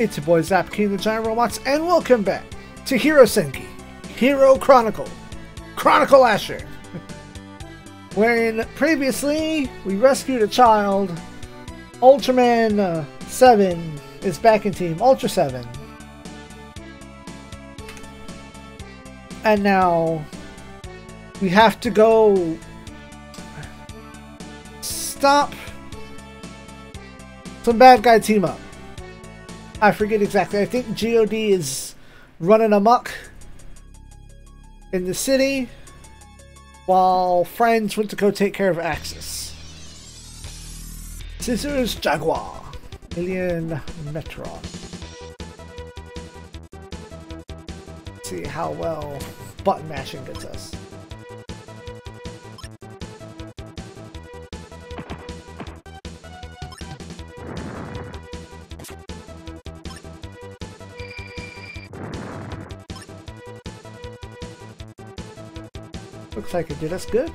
It's your boy Zap King, the Giant Robots, and welcome back to Hero Senki, Hero Chronicle Asher, wherein previously we rescued a child. Ultraman 7 is back in team, Ultra 7. And now we have to go stop some bad guy team up. I forget exactly. I think GOD is running amok in the city while friends went to go take care of Axis. Scissors Jaguar. Alien Metron. Let's see how well button mashing gets us. Looks like it did us good.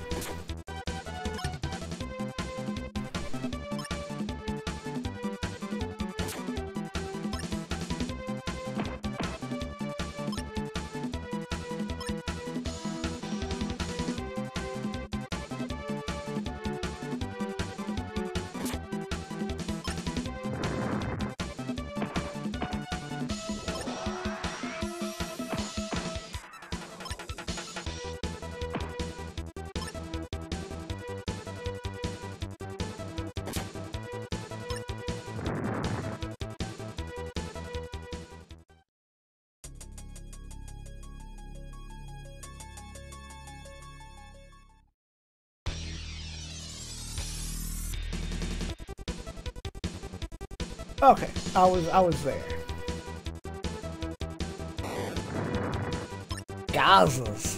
Okay, I was there. Gazas.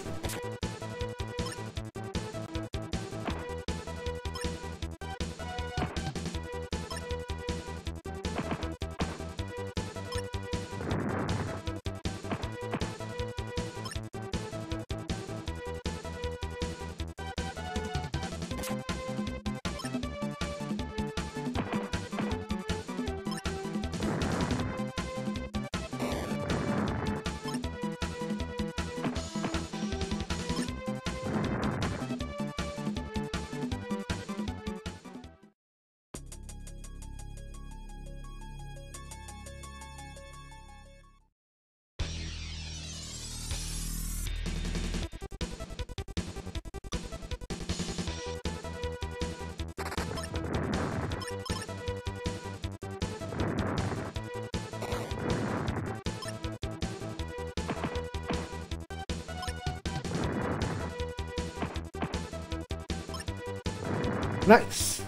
Nice.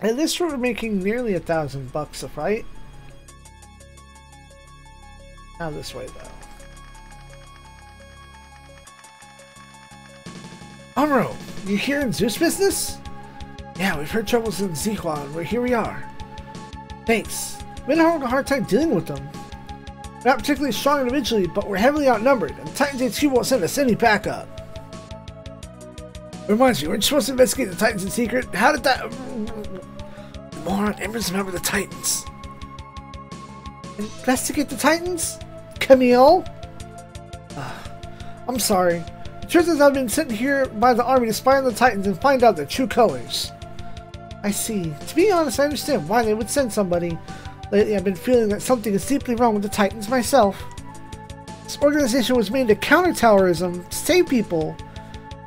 At least we're making nearly $1,000 a fight. Now this way though. Amuro, you here in Zeus business? Yeah, we've heard troubles in Z Haw, and here we are. Thanks. Been having a hard time dealing with them. We're not particularly strong individually, but we're heavily outnumbered, and Titans HQ won't send us any backup. Reminds me, we're supposed to investigate the Titans in secret. How did that... Moron, Emma's a member of the Titans. Investigate the Titans? Kamille? I'm sorry. The truth is I've been sent here by the army to spy on the Titans and find out their true colors. I see. To be honest, I understand why they would send somebody. Lately, I've been feeling that something is deeply wrong with the Titans myself. This organization was made to counter terrorism, save people.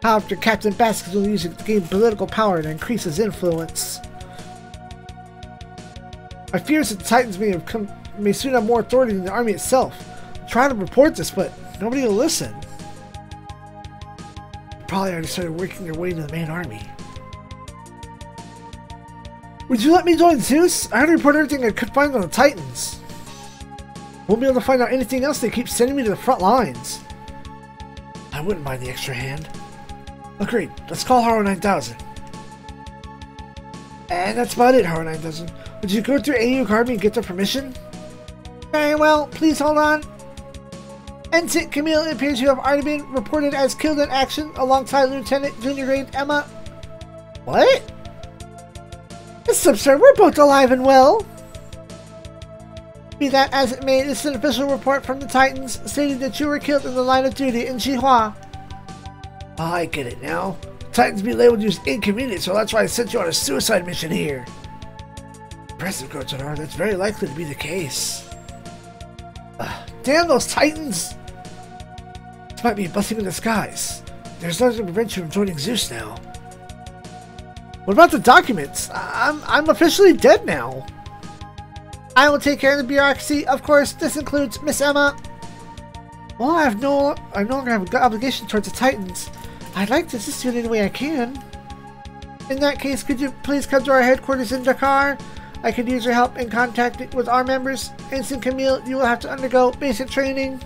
However, Captain Baskins will use it to gain political power and increase his influence. My fear is that the Titans may soon have more authority than the army itself. I'm trying to report this, but nobody will listen. Probably already started working their way to the main army. Would you let me join Zeus? I had to report everything I could find on the Titans. Won't be able to find out anything else. They keep sending me to the front lines. I wouldn't mind the extra hand. Agreed. Let's call Haro 9000. And that's about it, Haro 9000. Would you go through AU Army and get their permission? Very well, please hold on. Ensign Kamille appears to have already been reported as killed in action alongside Lieutenant Junior Grade Emma. What? This is absurd. We're both alive and well. Be that as it may, this is an official report from the Titans stating that you were killed in the line of duty in Zhihua. Oh, I get it now. Titans be labeled as inconvenient, so that's why I sent you on a suicide mission here. Impressive, Kotaro. That's very likely to be the case. Damn those Titans! This might be a blessing in disguise. There's nothing to prevent you from joining Zeus now. What about the documents? I'm officially dead now. I will take care of the bureaucracy, of course. This includes Miss Emma. Well, I no longer have an obligation towards the Titans. I'd like to assist you in any way I can. In that case, could you please come to our headquarters in Dakar? I could use your help in contact with our members. Ensign Kamille, you will have to undergo basic training.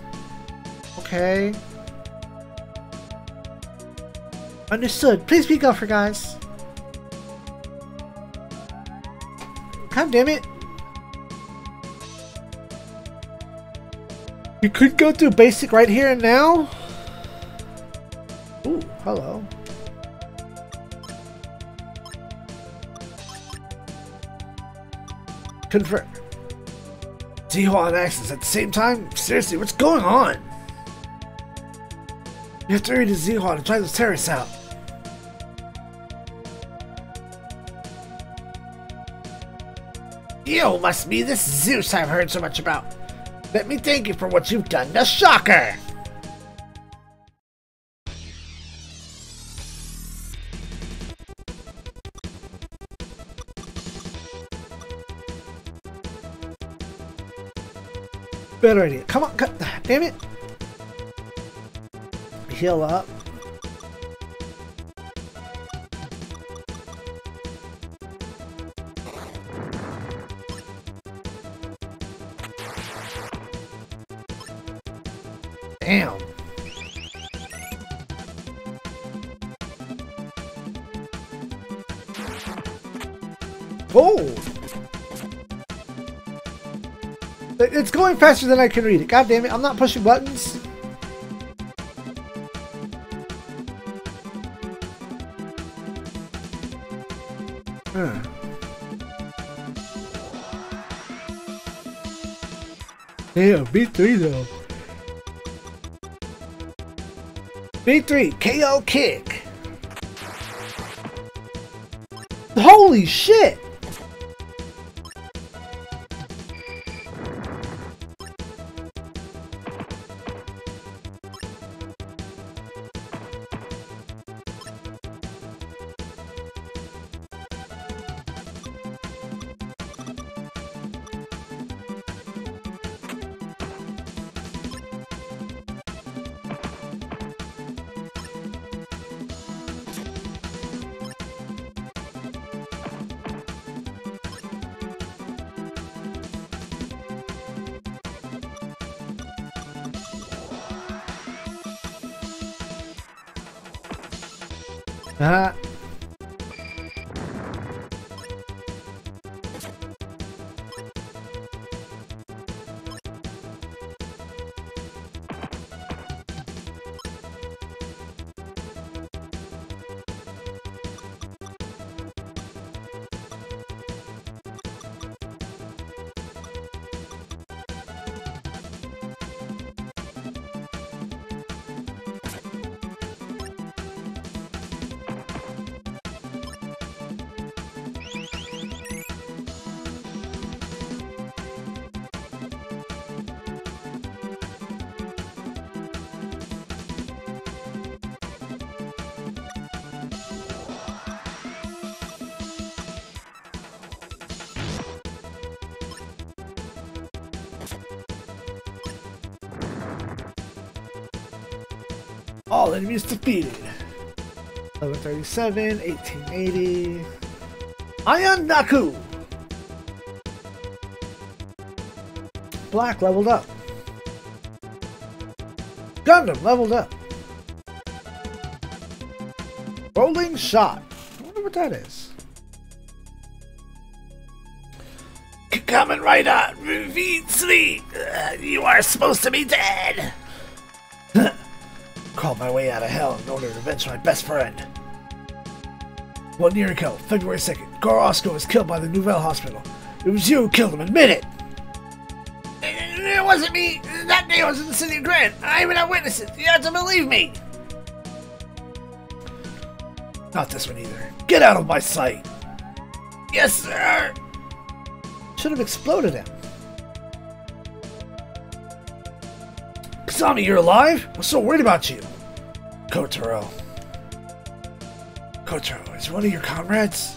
Okay. Understood. Please be gopher, guys. God damn it. You could go through basic right here and now. Ooh, hello. Confirm. Z Haw and Axis at the same time? Seriously, what's going on? You have to read to Z Haw to try those terrorists out. Yo, must be this Zeus I've heard so much about. Let me thank you for what you've done to Shocker! Better idea. Come on, damn it! Heal up. Damn. Oh! It's going faster than I can read it. God damn it, I'm not pushing buttons. Huh. Damn, B3 though. B3, KO kick. Holy shit! All enemies defeated. 1137, 1880. Ion Naku! Black leveled up. Gundam leveled up. Rolling shot. I wonder what that is. coming right on. V3, you are supposed to be dead. Crawled my way out of hell in order to avenge my best friend. 1 year ago, February 2nd, Gorosco was killed by the Nouvelle Hospital. It was you who killed him, admit it! It wasn't me! That day I was in the city of Grand! I even had witnesses! You have to believe me! Not this one either. Get out of my sight! Yes, sir! Should have exploded him. Kazami, you're alive? I'm so worried about you! Kotaro. Kotaro, is one of your comrades?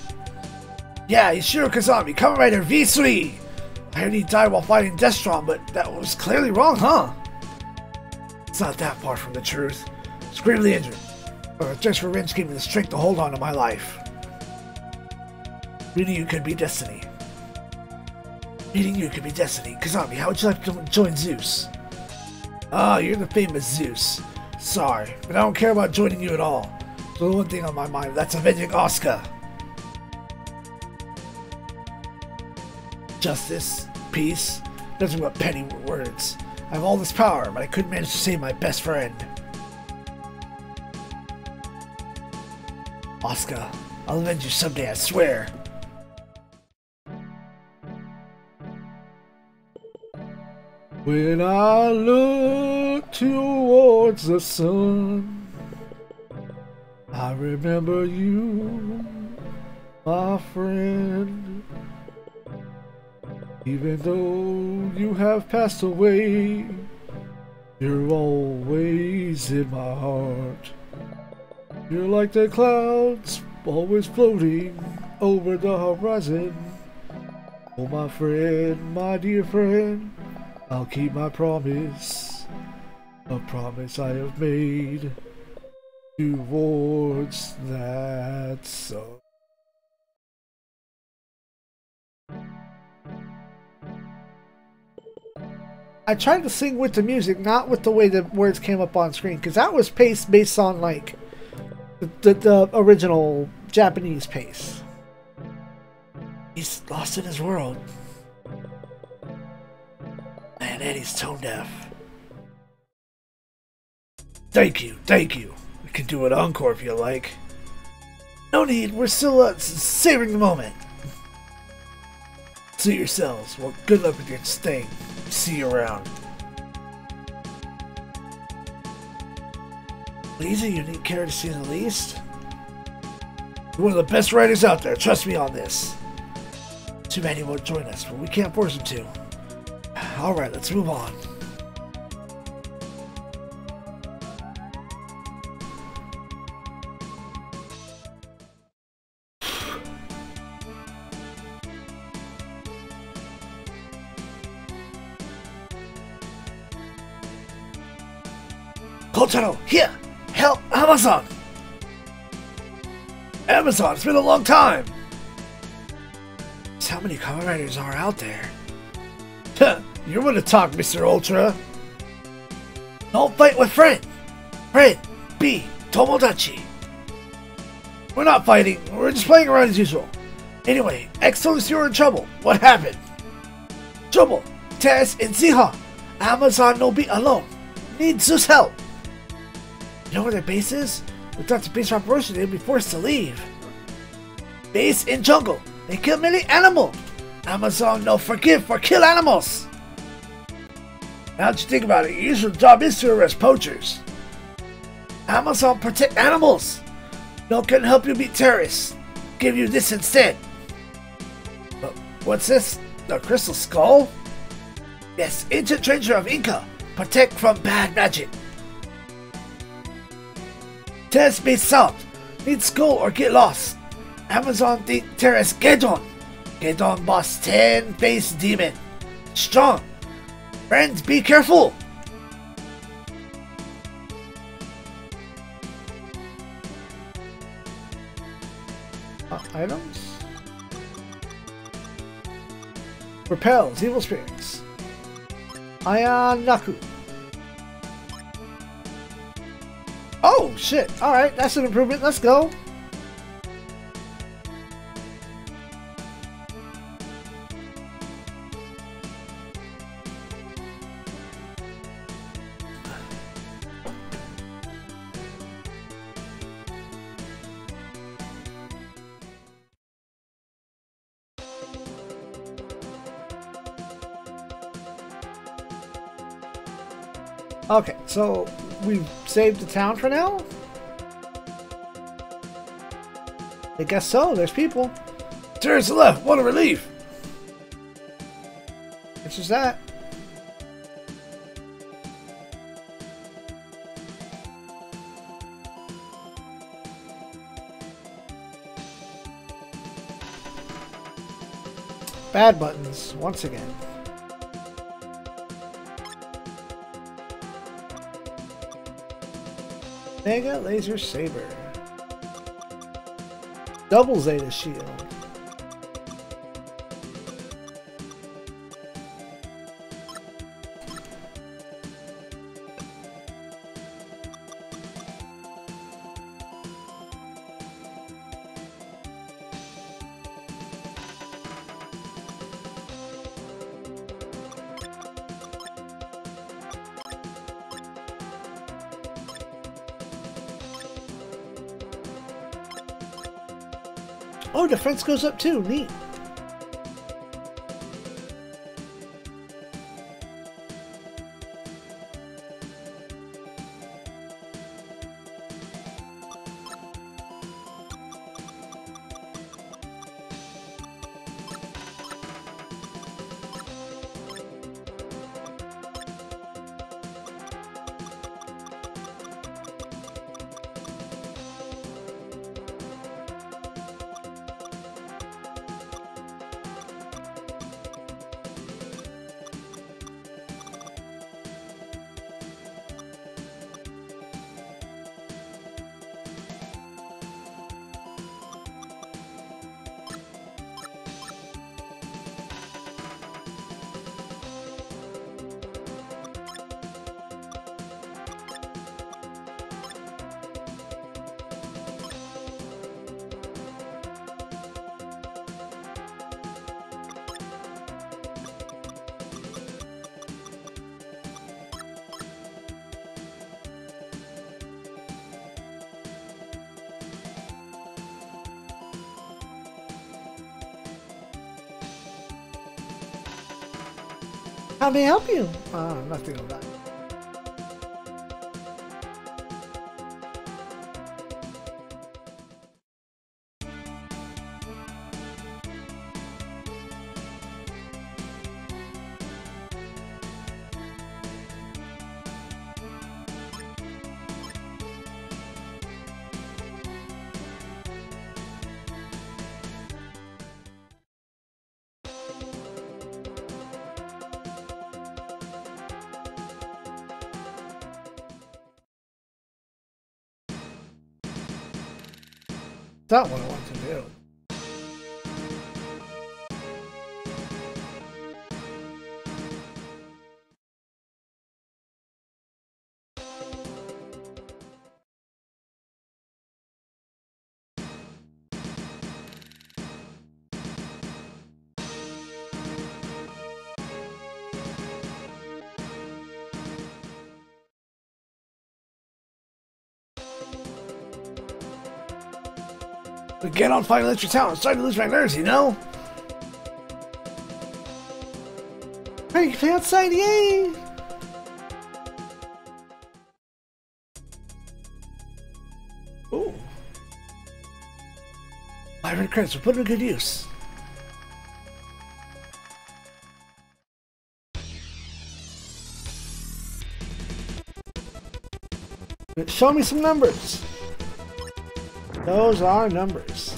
Yeah, Ishiro Kazami, coming right here, V3! I heard he died while fighting Destron, but that was clearly wrong, huh? It's not that far from the truth. I was greatly injured, but just revenge gave me the strength to hold on to my life. Meeting you could be destiny. Kazami, how would you like to join Zeus? Ah, you're the famous Zeus. Sorry, but I don't care about joining you at all. There's one thing on my mind, that's avenging Asuka. Justice, peace, nothing but petty words. I have all this power, but I couldn't manage to save my best friend. Asuka, I'll avenge you someday, I swear. When I look towards the sun, I remember you, my friend. Even though you have passed away, you're always in my heart. You're like the clouds, always floating over the horizon. Oh my friend, my dear friend, I'll keep my promise, a promise I have made towards that sun. I tried to sing with the music, not with the way the words came up on screen, because that was pace based on, like, the original Japanese pace. He's lost in his world. Man, Eddie's tone deaf. Thank you. We can do an encore if you like. No need, we're still savoring the moment. Suit yourselves. Well, good luck with your staying. See you around. Lisa, you need care to see the least? You're one of the best writers out there, trust me on this. Too many won't join us, but we can't force them to. Alright, let's move on. Kotaro, here! Help Amazon! Amazon, it's been a long time! There's how many comic writers are out there? Huh, you're one to talk, Mr. Ultra. Don't fight with friend! Friend, B, Tomodachi. We're not fighting, we're just playing around as usual. Anyway, X told us you were in trouble. What happened? Trouble, Tess and Z Haw. Amazon no be alone. Need Zeus help. You know where their base is? Without the base operation, they'd be forced to leave. Base in jungle. They kill many animals. Amazon no forgive for kill animals. Now that you think about it, your usual job is to arrest poachers. Amazon protect animals. No can help you beat terrorists. Give you this instead. But what's this? The crystal skull? Yes, ancient treasure of Inca. Protect from bad magic. Terrorists be solved. Need school or get lost. Amazon think terrorist Gedon. Gedon boss 10-faced demon. Strong. Friends be careful. Items? Repels evil spirits. Ayanaku. Oh shit, alright, that's an improvement, let's go. Okay, so we've saved the town for now? I guess so, there's people. Turn to the left, what a relief! It's just that. Bad buttons, once again. Mega Laser Saber. Double Zeta Shield. Oh, defense goes up too. Neat. How may I help you? Nothing on that. That's what I want to do. But get on fighting electric town. I'm starting to lose my nerves, you know? Hey, you can play outside, yay! Ooh. 500 credits, we'll put them to good use. Show me some numbers. Those are numbers.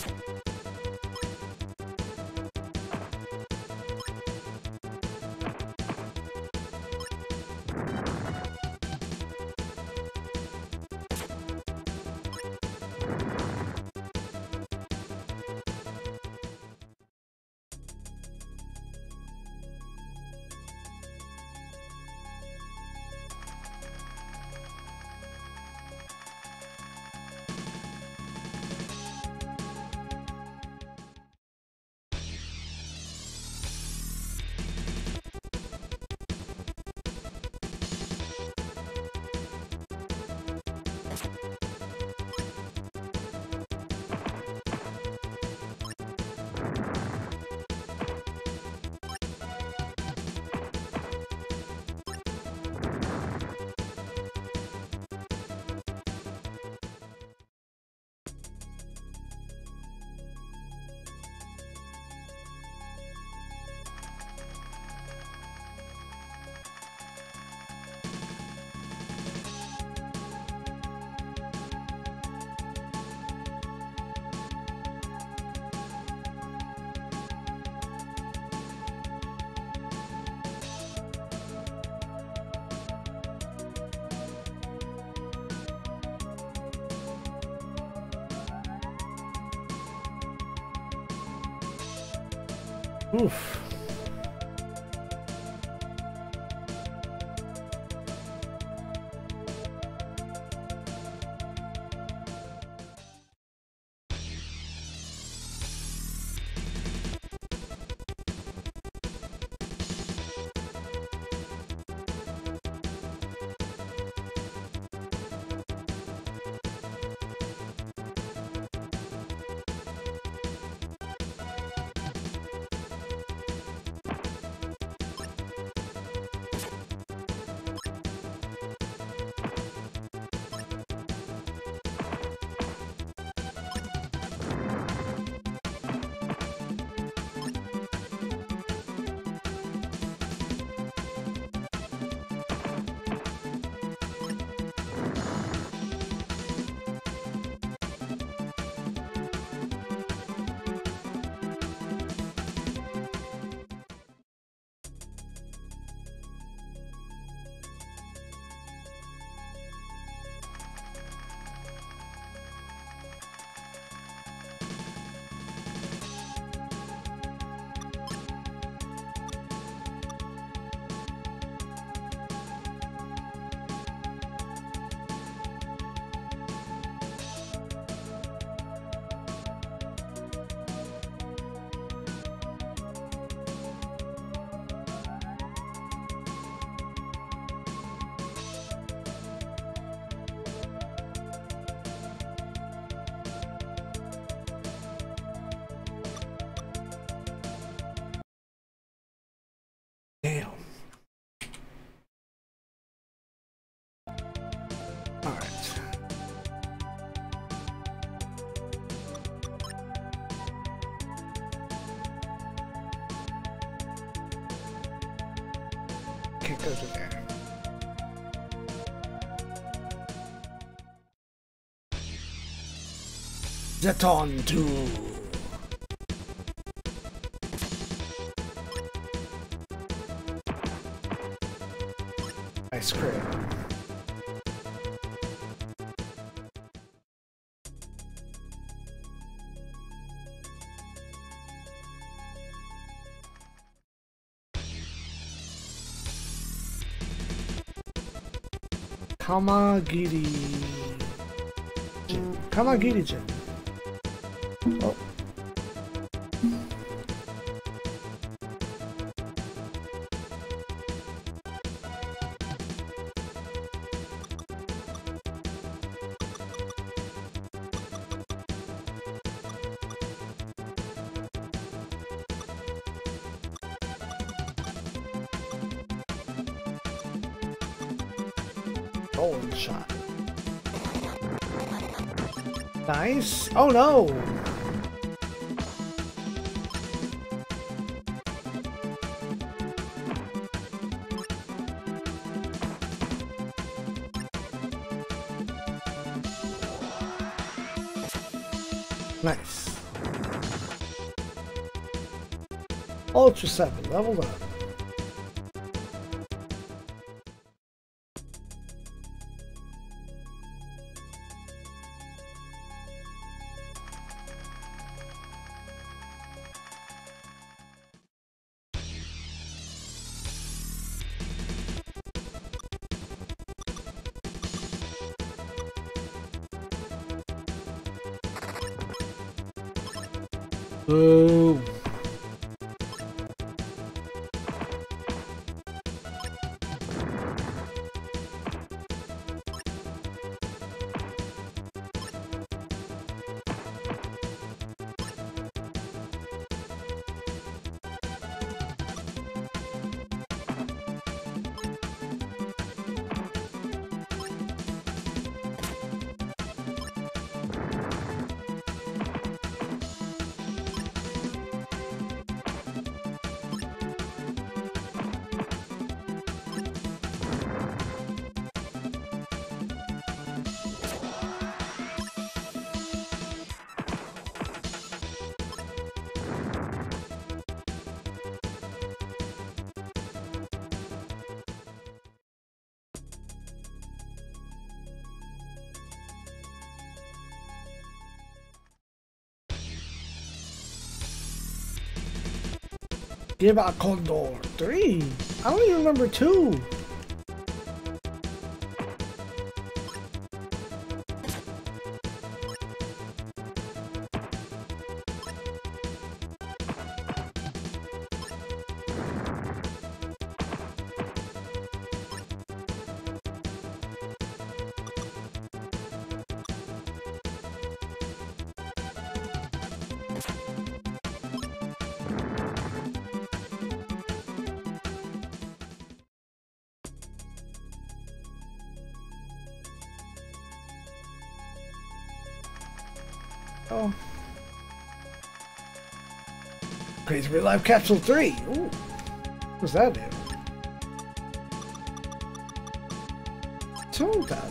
Oof. Zeton 2. Ice cream. Kamagiri-jin. Oh. Rolling shot. Nice. Oh no! Nice. Ultra 7 leveled up. Giba Condor 3? I don't even remember 2. Oh. Crazy Real Life Capsule 3. Ooh. What's that do? 2,000.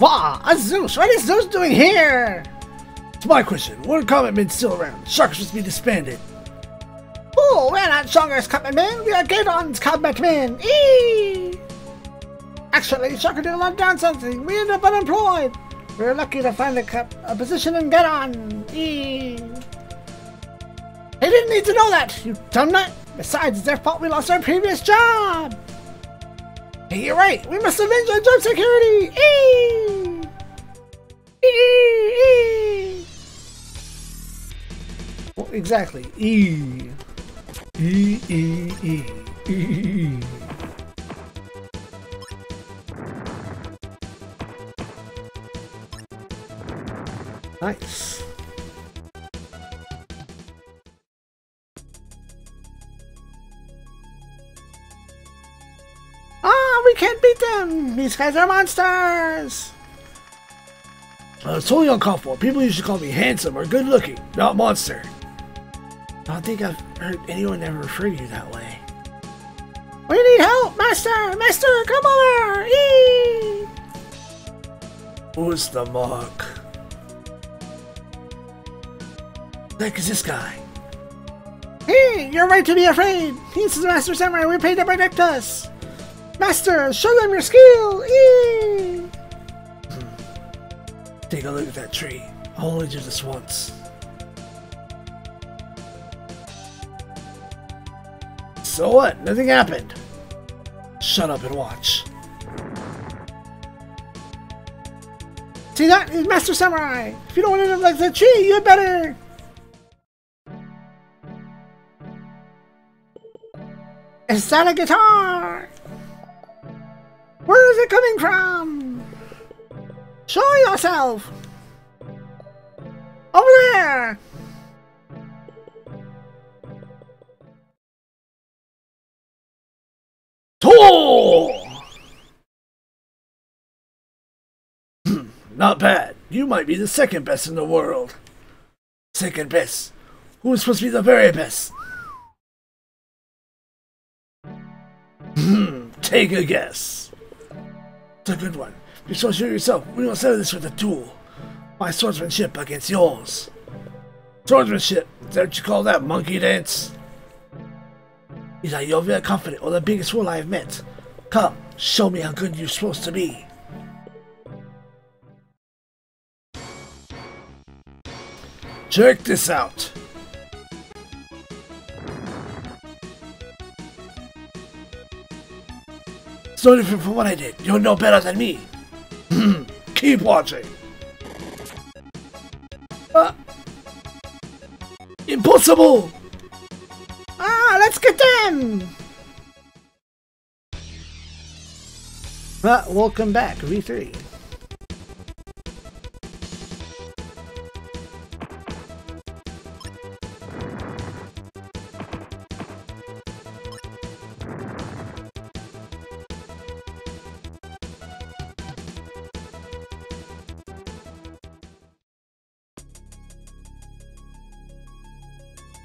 Wah! A Zeus! What is Zeus doing here? It's my question. What are Comet Men still around? Shocker must be disbanded. Oh, we're not Shocker's Comet Men. We are Gedon's Comet Men. Eee! Actually, Shocker did a lot of downsizing. We ended up unemployed. We were lucky to find a position in Gedon. Eee! They didn't need to know that, you dumbnut. Besides, it's their fault we lost our previous job. Hey, you're right. We must avenge our job security. Eee! Well, exactly. E. E. E. E. E. E. Nice. Ah, we can't beat them. These guys are monsters. Totally uncalled for. People usually call me handsome or good looking, not monster. I don't think I've heard anyone ever refer to you that way. We need help, Master! Master, come over! Eee! Who's the mark? The heck is this guy? Hey, you're right to be afraid! This is Master Samurai, we're paid to protect us! Master, show them your skill! Eee! Take a look at that tree. I'll only do this once. So what? Nothing happened. Shut up and watch. See that? It's Master Samurai! If you don't want to live like that tree, you had better! Is that a guitar? Where is it coming from? Show yourself! Over there! Oh! Not bad. You might be the second best in the world. Second best? Who is supposed to be the very best? Take a guess. It's a good one. You shall shoot yourself. We will settle this with a duel. My swordsmanship against yours. Swordsmanship? Is that what you call that, monkey dance? Either you're very confident or the biggest fool I have met. Come, show me how good you're supposed to be. Check this out. So different from what I did. You're no better than me. Keep watching. Impossible! Ah, let's get them! Welcome back, V3.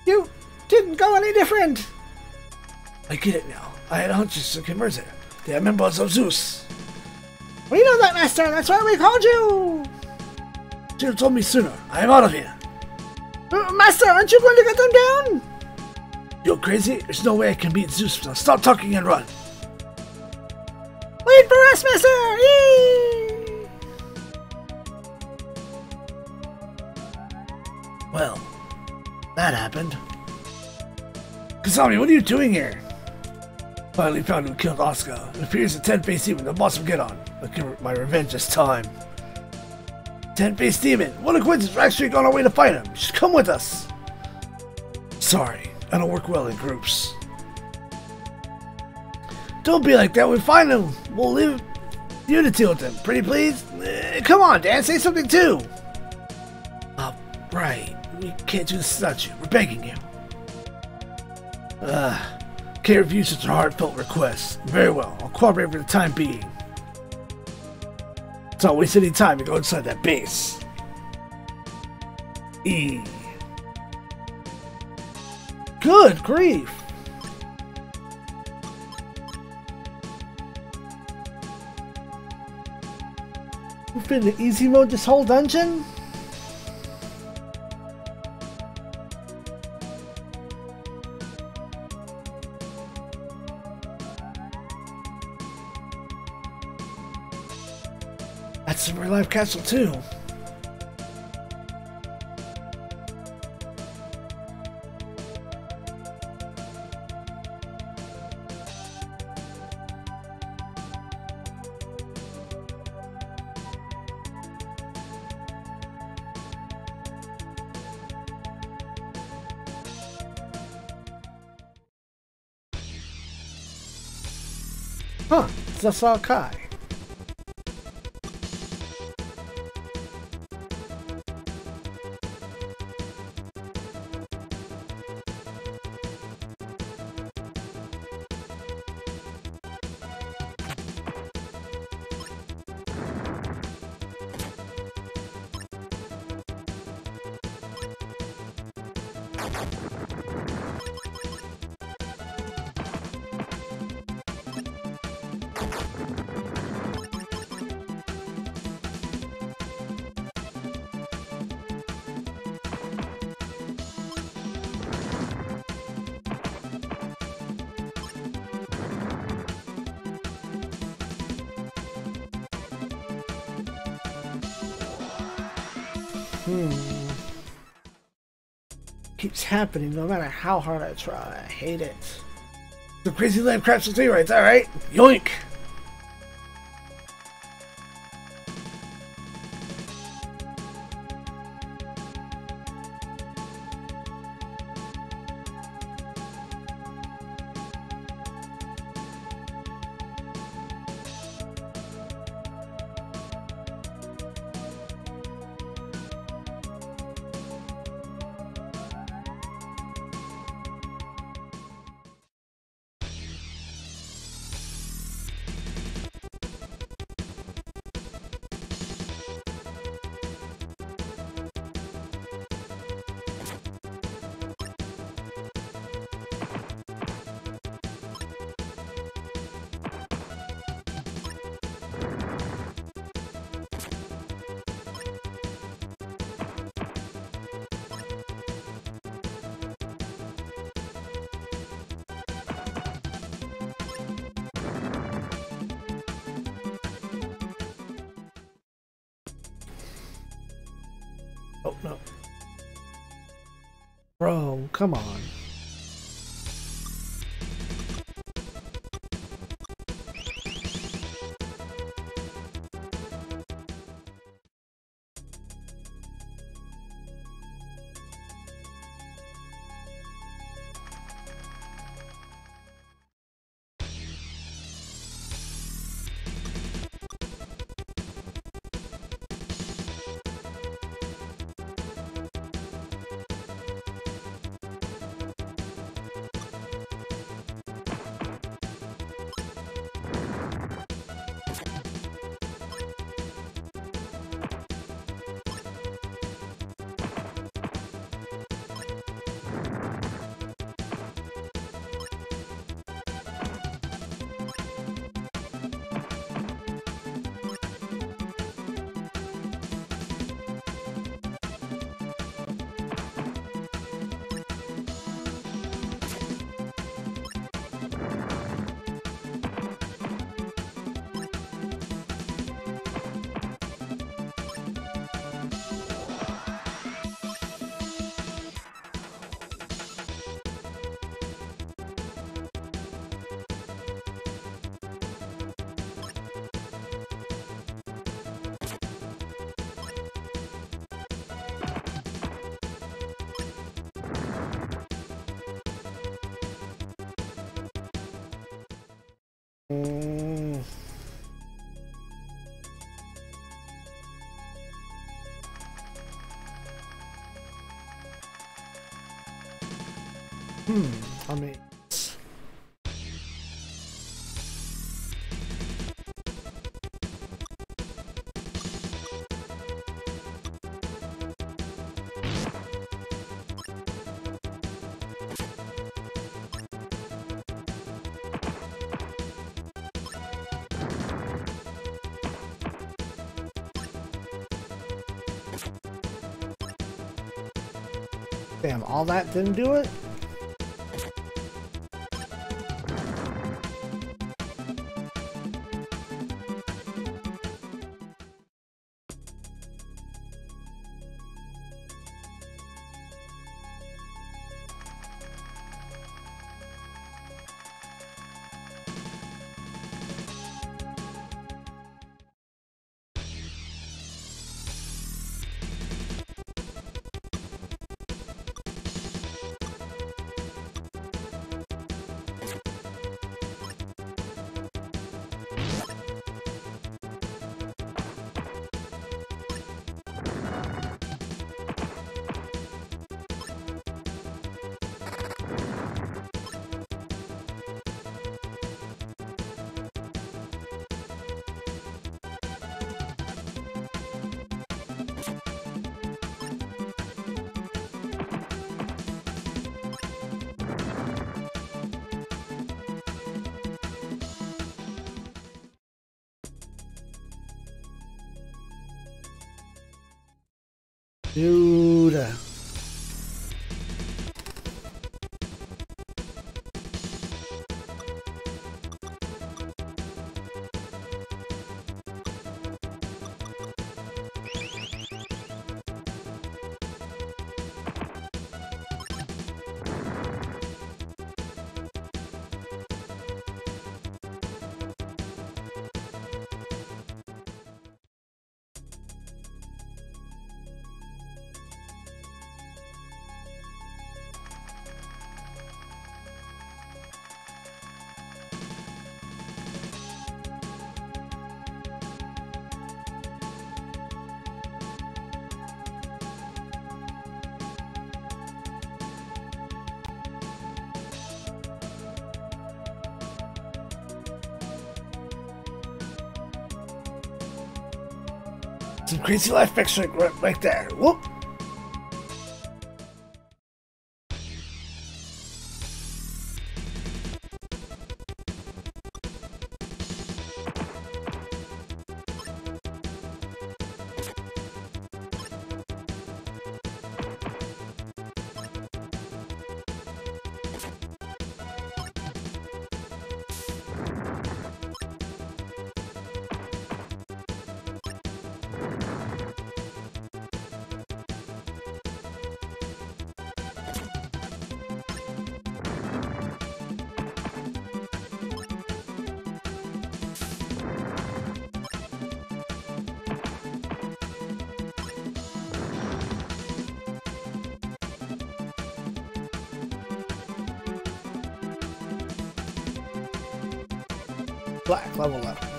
You didn't go any different! I get it now. I had hunches to convert it. They are members of Zeus. We know that, Master! That's why we called you! Should have told me sooner. I am out of here. Master, aren't you going to get them down? You're crazy? There's no way I can beat Zeus now. Stop talking and run. Wait for us, Master! Yee! Well, that happened. Kazami, what are you doing here? Finally found who killed Asuka. It appears the 10-faced demon, the boss of Gedon. I'll give my revenge this time. 10-faced demon! What a coincidence! We're actually on our way to fight him! Just come with us! Sorry, I don't work well in groups. Don't be like that, we find him! We'll leave you to deal with him. Pretty please? Come on, Dan, say something too! Right. We can't do this without you. We're begging you. Can't refuse such a heartfelt request. Very well, I'll cooperate for the time being. It's not waste any time to go inside that base. E. Good grief! We've been in easy mode this whole dungeon? That's a real life castle too. Huh, Zafar Kai. Keeps happening no matter how hard I try. I hate it. The crazy lamb crashed with meteorites, alright? Yoink! Oh, no. Bro, come on. I mean, damn, all that didn't do it? Dude. Some crazy life fiction right there. Whoop. Black, level up. What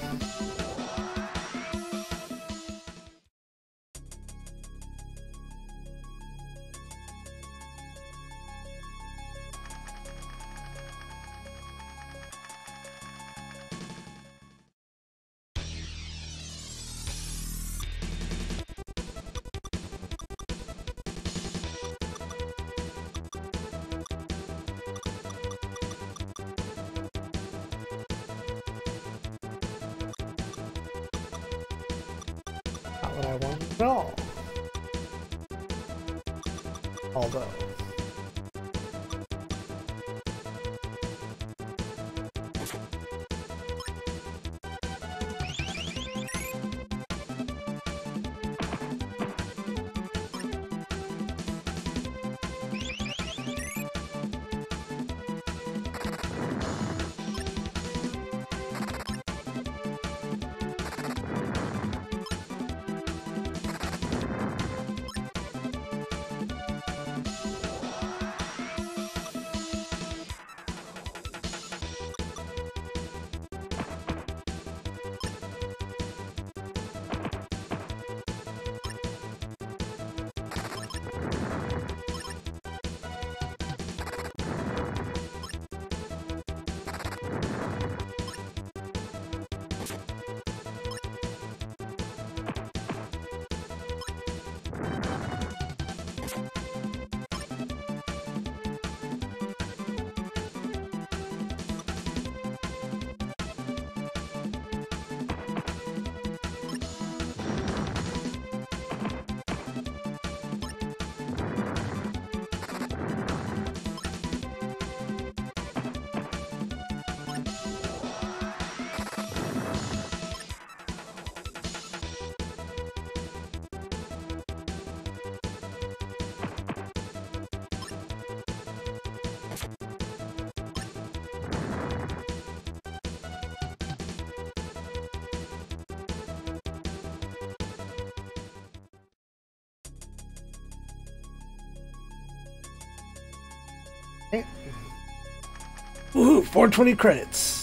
I want at all. Although. Okay. Woohoo! 420 credits.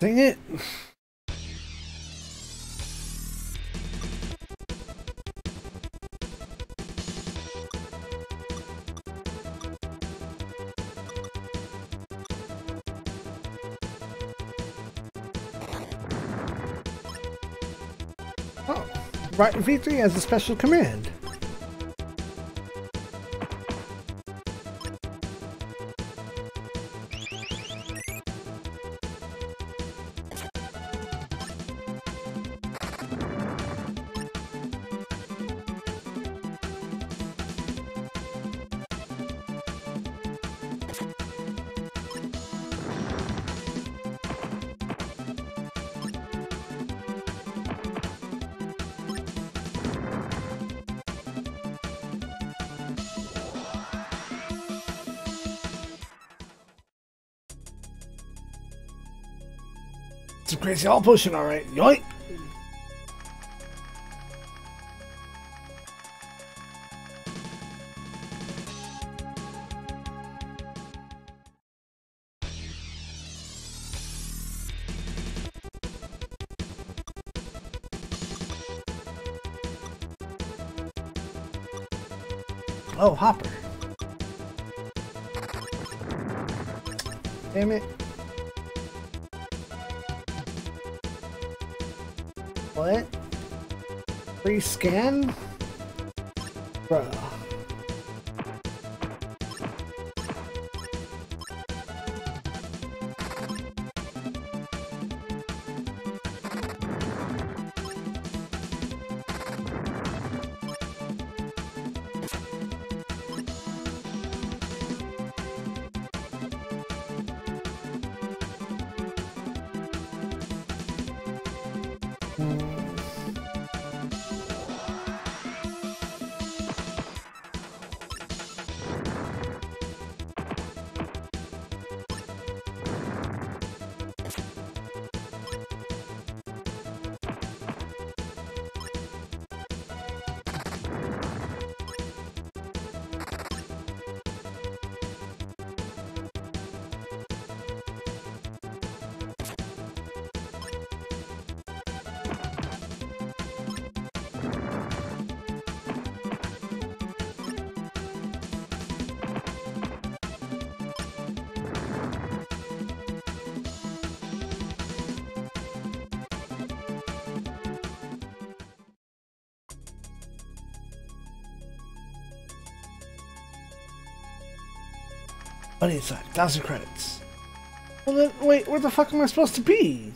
Dang it. Oh, right, V3 has a special command. It's crazy, all pushing, all right. Yoink! Oh, Hopper. Damn it. What? Free scan? Bro. But it's 1,000 credits. Well then, wait, where the fuck am I supposed to be?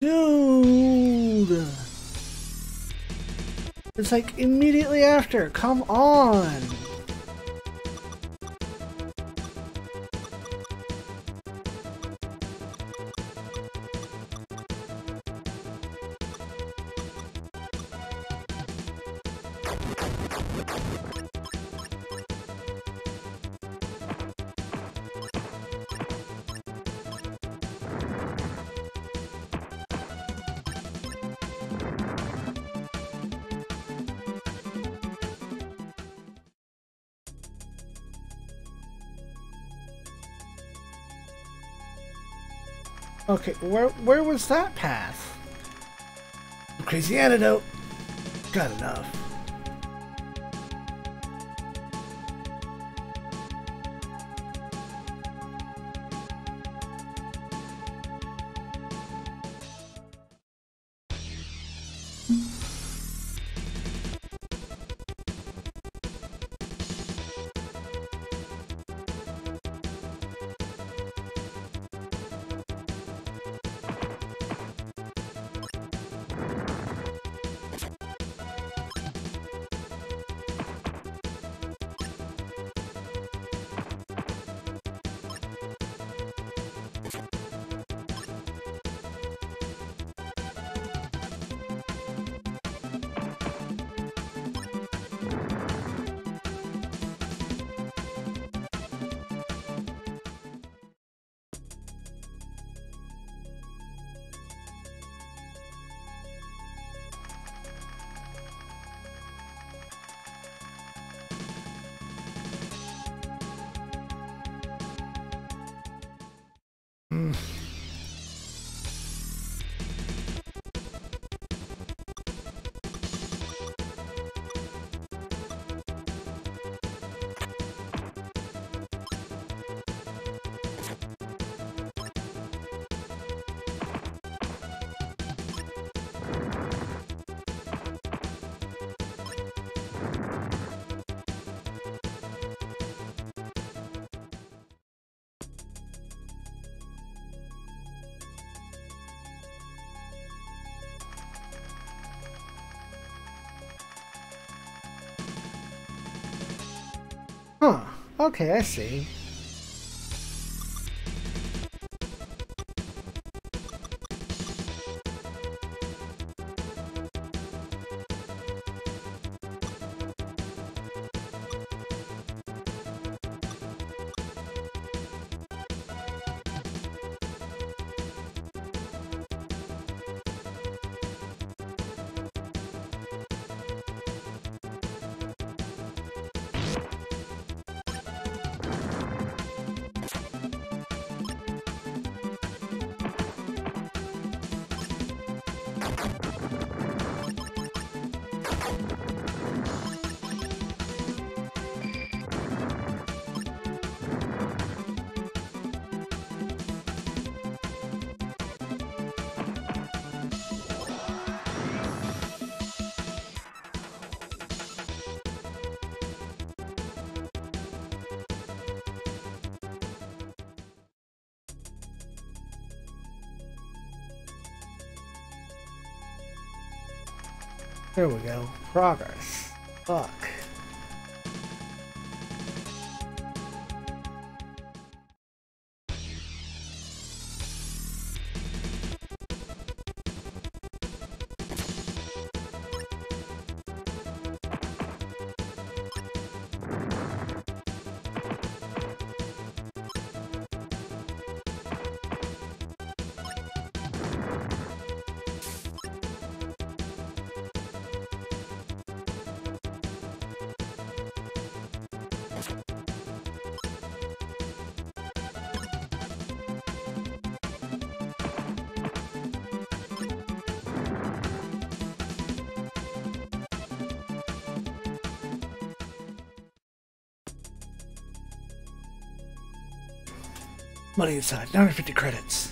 Dude! It's like immediately after, come on! Okay, where was that path? Crazy antidote. Got enough. Huh, okay, I see. There we go. Progress. Fuck. Money inside, 950 credits.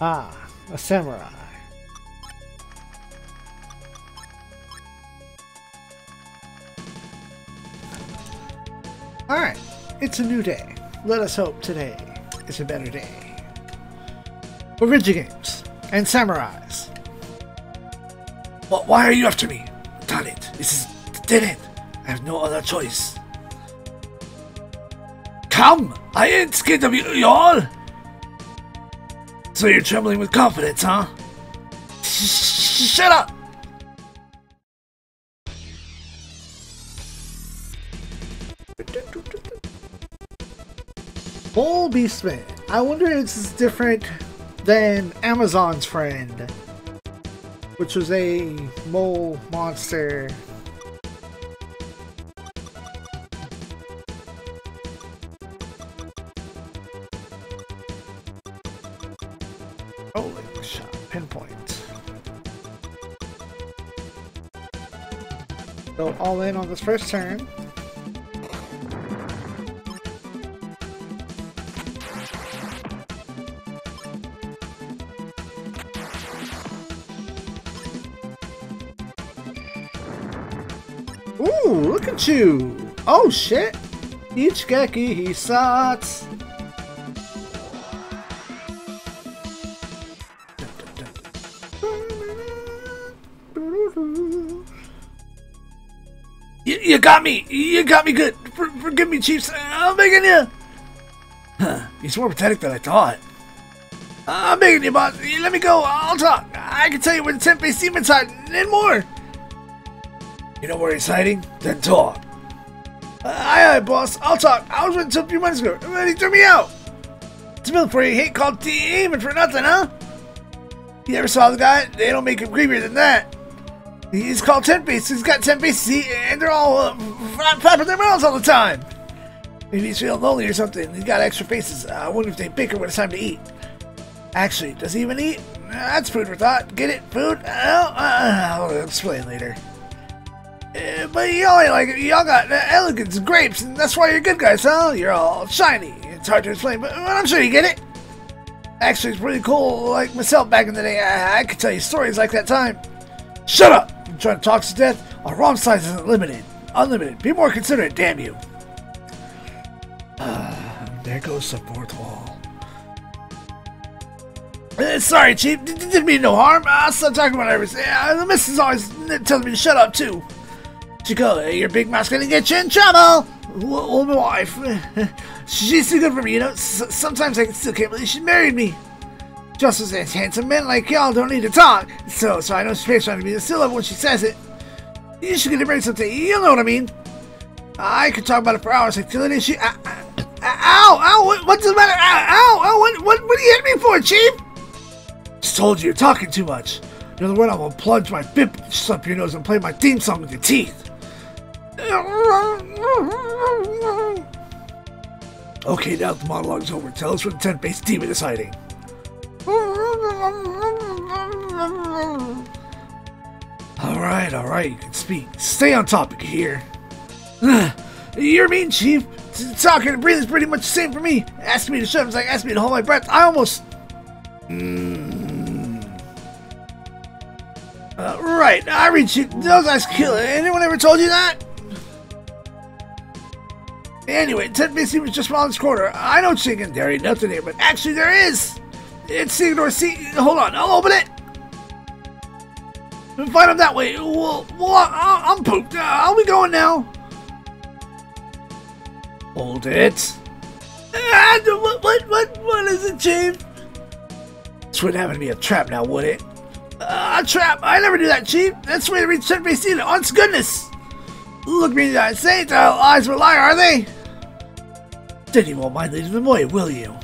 Ah, a samurai. Alright, it's a new day. Let us hope today is a better day. For video games and samurais. What? Why are you after me? Damn it. This is dead end. I have no other choice. Come! I ain't scared of you all! So you're trembling with confidence, huh? Shut up! Old Beastman. I wonder if this is different than Amazon's friend, which was a mole monster. Holy shot, pinpoint. Go all in on this first turn. Look at you! Oh shit! Ichigeki, he sucks! You got me! You got me good! Forgive me, Chiefs! I'm begging you! Huh, he's more pathetic than I thought. I'm begging you, boss! Let me go! I'll talk! I can tell you where the 10-faced demon's hiding and more! You know where he's hiding? Then talk. Aye, aye, boss. I'll talk. I was with him a few months ago, and he threw me out. It's a bill for you. Hate called demon for nothing, huh? You ever saw the guy? They don't make him creepier than that. He's called 10-faced. He's got 10 faces, and they're all flapping their mouths all the time. Maybe he's feeling lonely or something. He's got extra faces. I wonder if they bicker when it's time to eat. Actually, does he even eat? That's food for thought. Get it? Food? I'll explain later. But y'all ain't like it. Y'all got elegance and grapes, and that's why you're good guys, huh? You're all shiny. It's hard to explain, but I'm sure you get it. Actually, it's pretty cool. Like myself back in the day, I could tell you stories like that time. Shut up! I'm trying to talk to death. Our ROM size isn't limited. Unlimited. Be more considerate, damn you. There goes the fourth wall. Sorry, Chief. Didn't mean no harm. I'll stop talking about everything. The missus always tells me to shut up, too. Chico, your big mouth's gonna get you in trouble! Well, my wife, she's too good for me, you know? Sometimes I still can't believe she married me. Just as handsome men like y'all don't need to talk, so I know she's trying to be a syllable when she says it. You should get married someday, you know what I mean? I could talk about it for hours, like till she. Ow! Ow! What's the matter? Ow! Ow! What are you hitting me for, Chief? Just told you, you're talking too much. You're the one I will plunge my bip up your nose and play my theme song with your teeth. Okay, now the monologue's over. Tell us where the 10-faced demon is hiding. Alright, you can speak. Stay on topic here. You're mean, Chief. Talking and breathing is pretty much the same for me. Ask me to shut up, it's like ask me to hold my breath. I almost... Right, I reach you. Those eyes kill it. Anyone ever told you that? Anyway, 10-faced demon was just around this corner. I don't think there ain't nothing here, but actually there is! It's Theodore C. Hold on, I'll open it! Find him that way. Well, I'm pooped. I'll be going now. Hold it. What is it, Chief? This wouldn't happen to be a trap now, would it? A trap? I never do that, Chief. That's the way to reach 10-faced demon. On its goodness! Look me in the eyes. They ain't the eyes of a liar, are they? Then you won't mind leading them away, will you?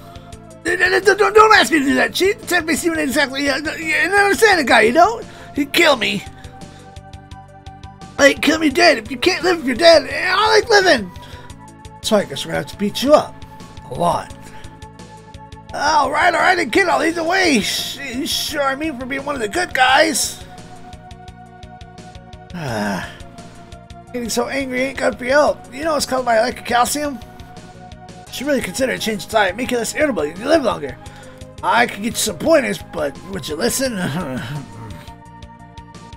Don't ask me to do that, Chief. The 10-faced demon ain't exactly... You understand the guy, you know? He'd kill me. Like, kill me dead. If you can't live if you're dead, I like living. So I guess we're gonna have to beat you up. A lot. Alright, then, kid, I'll lead the way. You sure are mean for being one of the good guys. Getting so angry ain't good for your health. You know it's caused by electrocalcium? You should really consider a change of diet, make you less irritable, you can live longer. I could get you some pointers, but would you listen?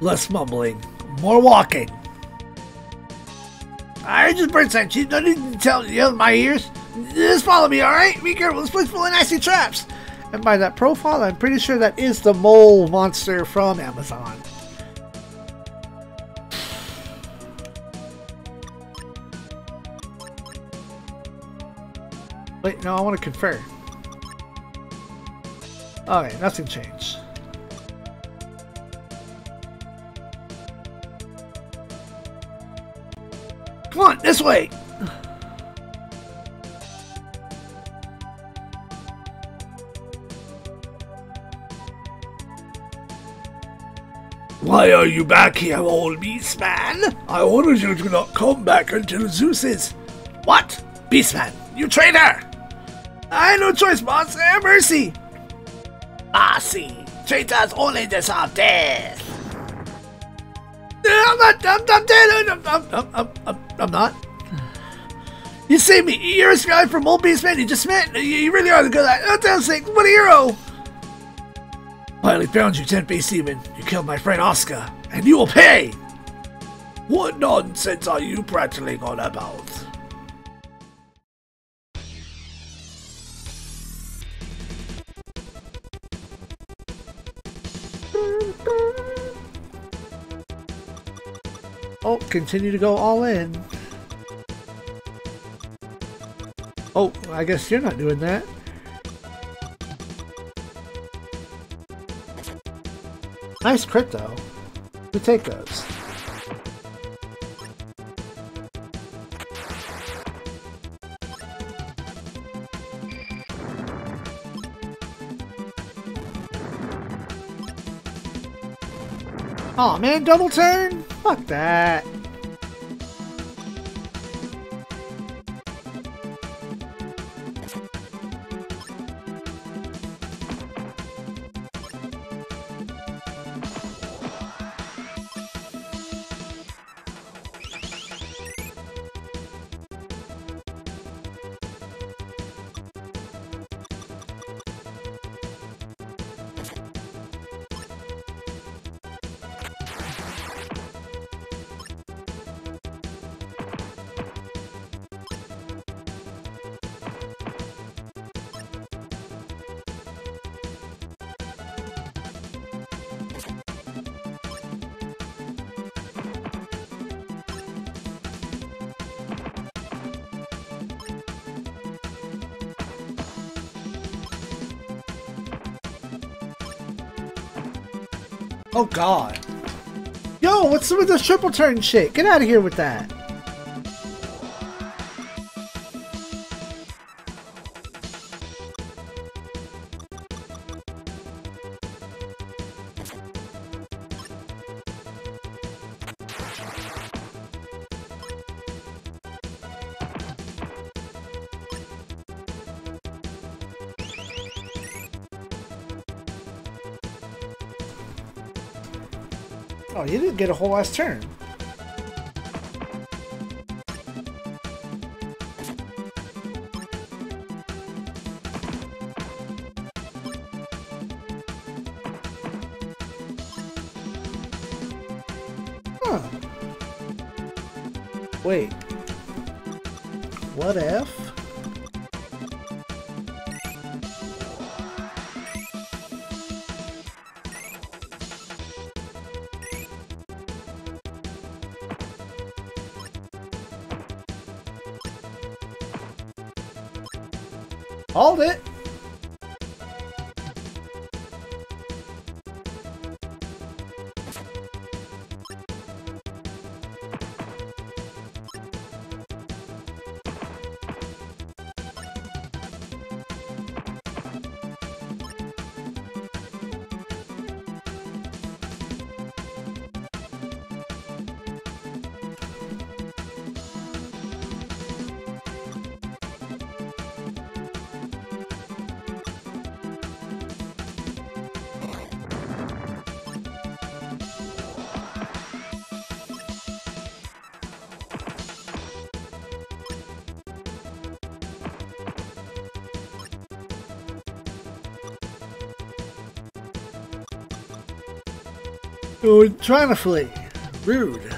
Less mumbling, more walking. I heard you bird sign, Chief. No need to tell the other my ears. Just follow me, alright? Be careful, this place full of nasty traps. And by that profile, I'm pretty sure that is the mole monster from Amazon. Wait, no, I want to confer. Okay, nothing changed. Come on, this way! Why are you back here, old beast man? I ordered you to not come back until Zeus is. What? Beast man, you traitor! I had no choice, boss. Have mercy! Mercy! Traitors only deserve death! I'm not. You saved me. You're a guy from Old Beast Man. You just met. You really are the good guy. Oh, damn sake. What a hero! Finally found you, 10th Beast Demon. You killed my friend Asuka, and you will pay! What nonsense are you prattling on about? Oh, continue to go all in. Oh, I guess you're not doing that. Nice crypto. Who take those? Aw, man, double turn? Fuck that. Oh god. Yo, what's up with this triple turn shit? Get out of here with that. Oh, you didn't get a whole last turn. Huh. Wait. What if? Hold it! Oh, trying to flee. Rude.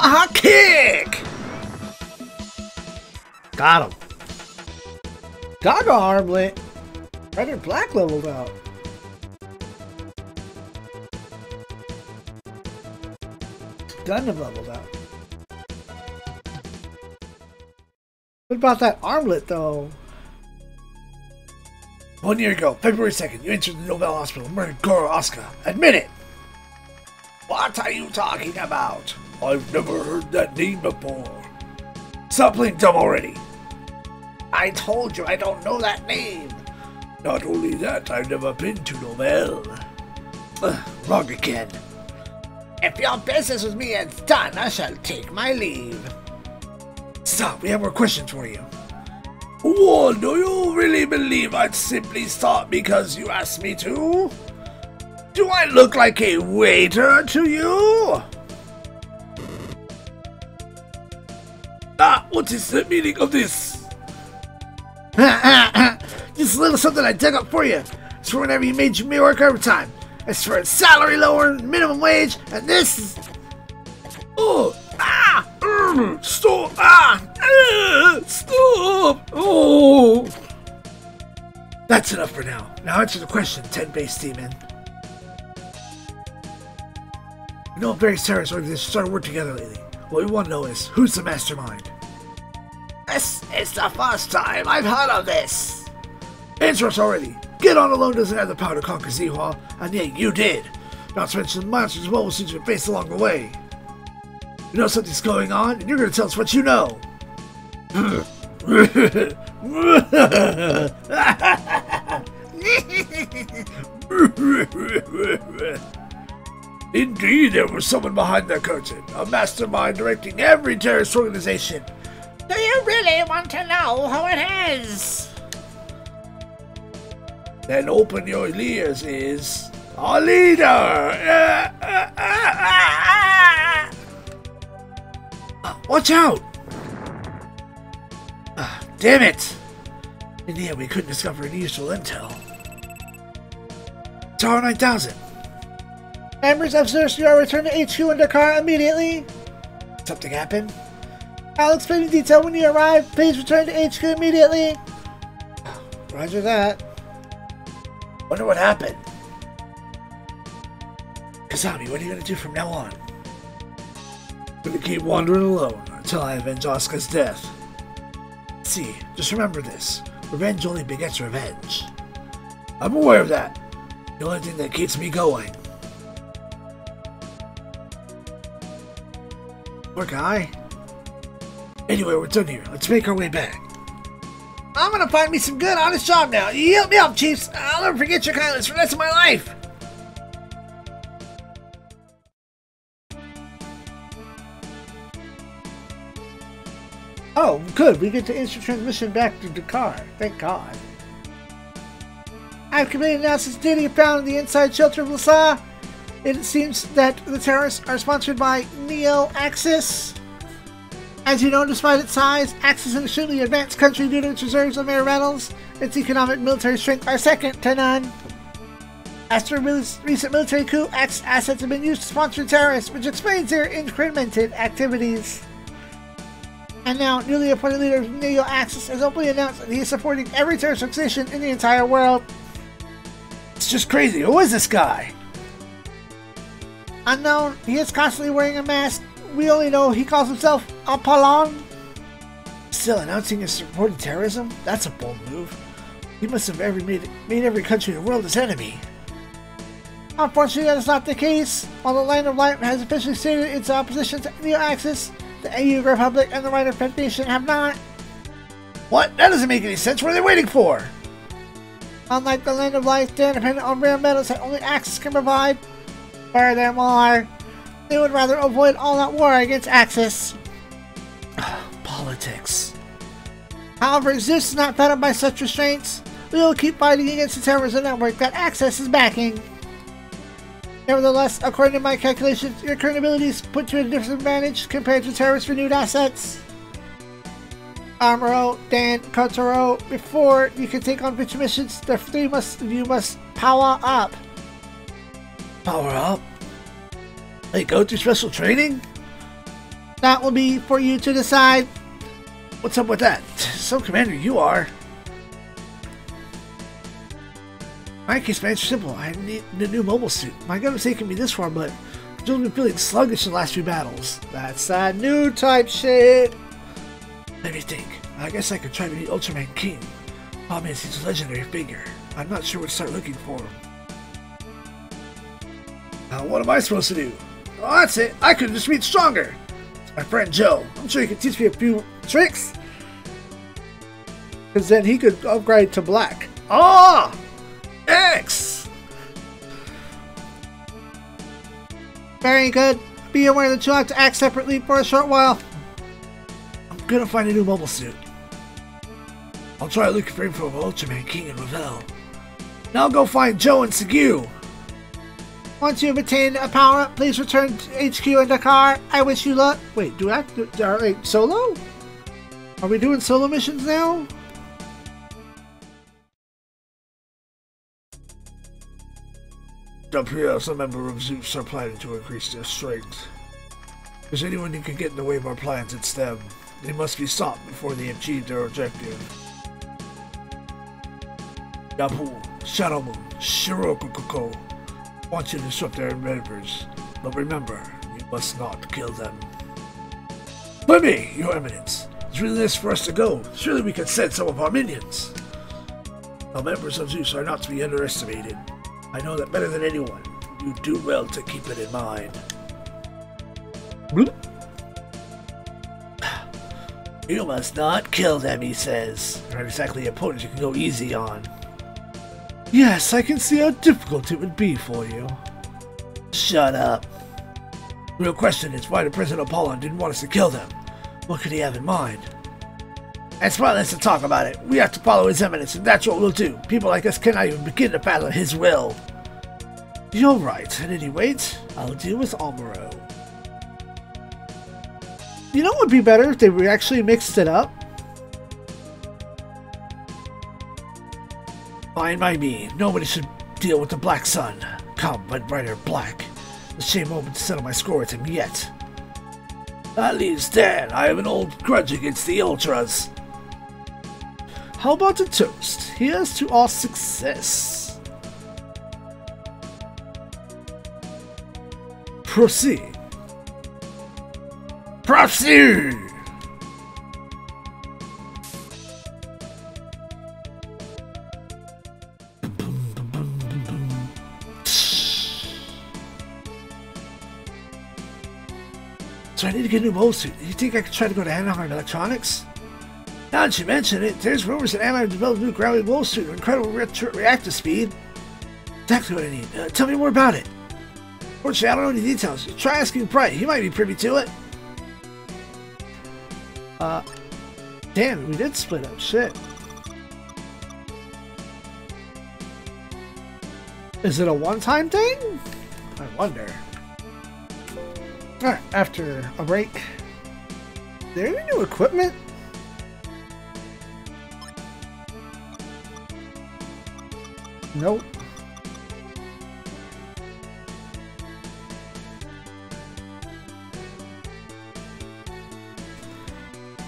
Hot kick! Got him. Gaga armlet. Red and black leveled out. Gundam leveled out. What about that armlet though? 1 year ago, February 2nd, you entered the Nobel Hospital, murdered Goro Asuka. Admit it! What are you talking about? I've never heard that name before. Stop playing dumb already. I told you I don't know that name. Not only that, I've never been to Nobel. Wrong again. If your business with me is done, I shall take my leave. Stop, we have more questions for you. Whoa, do you really believe I'd simply stop because you asked me to? Do I look like a waiter to you? What is the meaning of this? This little something I dug up for you. It's for whenever you made your me work overtime. It's for a salary lower, minimum wage, and this is... Oh! Ah! Stop! Ah! Stop! Oh! That's enough for now. Now answer the question, 10 base demon. You know I'm very serious when they started working together lately. What we want to know is, who's the mastermind? This is the first time I've heard of this! Answer us already! Gedon alone doesn't have the power to conquer Z Haw, and yet you did! Not to mention the monsters as well will suit your face along the way! You know something's going on, and you're gonna tell us what you know! Indeed, there was someone behind that curtain, a mastermind directing every terrorist organization! Do you really want to know who it is? Then open your ears, is our leader! Watch out! Damn it! In the end, we couldn't discover any useful intel. Haro 9000. Members of Zeus, you are returned to HQ in Dakar immediately. Something happened? I'll explain in detail when you arrive. Please return to HQ immediately. Roger that. Wonder what happened. Kazami, what are you going to do from now on? I'm going to keep wandering alone until I avenge Asuka's death. See, just remember this. Revenge only begets revenge. I'm aware of that. The only thing that keeps me going. Poor guy. Anyway, we're done here. Let's make our way back. I'm gonna find me some good, honest job now. You help me out, Chiefs. I'll never forget your kindness for the rest of my life. Oh, good. We get to instant transmission back to Dakar. Thank God. I've completed analysis data found in the inside shelter of Lhasa. It seems that the terrorists are sponsored by Neo Axis. As you know, despite its size, Axis is an extremely advanced country due to its reserves of rare metals. Its economic military strength are second to none. After a recent military coup, Axis assets have been used to sponsor terrorists, which explains their incremented activities. And now, newly appointed leader of Neo Axis has openly announced that he is supporting every terrorist organization in the entire world. It's just crazy. Who is this guy? Unknown. He is constantly wearing a mask. We only know he calls himself Apollon. Still announcing his support of terrorism? That's a bold move. He must have made every country in the world his enemy. Unfortunately, that is not the case. While the Land of Light has officially stated its opposition to Neo Axis, the AU Republic and the Rider Federation have not. What? That doesn't make any sense. What are they waiting for? Unlike the Land of Light, they're dependent on rare metals that only Axis can provide. Furthermore, they would rather avoid all that war against Axis. Politics. However, Zeus is not fed up by such restraints. We will keep fighting against the terrorism network that Axis is backing. Nevertheless, according to my calculations, your current abilities put you at a disadvantage compared to terrorists' renewed assets. Amuro, Dan, Kotaro, before you can take on future missions, the three you must power up. Power up? They go through special training? That will be for you to decide. What's up with that? Some commander you are. My case managed simple. I need a new mobile suit. My gun has taken me this far, but I've still been feeling sluggish in the last few battles. That's that new type shit. Let me think. I guess I could try to beat Ultraman King. Problem is, he's a legendary figure. I'm not sure what to start looking for. Now, what am I supposed to do? Oh, that's it. I could just read stronger. It's my friend Joe. I'm sure he could teach me a few tricks. Because then he could upgrade to black. Ah! X! Very good. Be aware that you'll have to act separately for a short while. Gonna find a new mobile suit. I'll try looking for info of Ultraman King and Ravel. Now I'll go find Joe and Segu. Once you have obtained a power up, please return to HQ in Dakar. I wish you luck. Wait, do I? Wait, solo? Are we doing solo missions now? Dampere, some member of Zeus are planning to increase their strength. If there's anyone who can get in the way of our plans, it's them. They must be stopped before they achieve their objective. Yabu, Shadow Moon, Shirokokoko want you to disrupt their endeavors, but remember, you must not kill them. Let me, Your Eminence. It's really nice for us to go. Surely we could send some of our minions. The members of Zeus are not to be underestimated. I know that better than anyone. You do well to keep it in mind. Bloop. You must not kill them, he says. They're not exactly opponents you can go easy on. Yes, I can see how difficult it would be for you. Shut up. The real question is why the President Apollon didn't want us to kill them. What could he have in mind? It's pointless to talk about it. We have to follow his eminence, and that's what we'll do. People like us cannot even begin to battle his will. You're right. At any rate, I'll deal with Amuro. You know what would be better if they actually mixed it up? Fine by me. Nobody should deal with the Black Sun. Come, Red Rider Black. The same moment to settle my score with him yet. That leaves Dan. I have an old grudge against the Ultras. How about a toast? Here's to our success. Proceed. Proceed! So I need to get a new mobile suit. You think I could try to go to Anaheim Electronics? Now that you mention it, there's rumors that Anaheim developed a new gravity mobile suit with incredible reactor speed. Exactly what I need. Tell me more about it. Unfortunately, I don't know any details. Try asking Bright. He might be privy to it. Damn, we did split up, shit. Is it a one-time thing? I wonder. Alright, after a break. Is there any new equipment? Nope.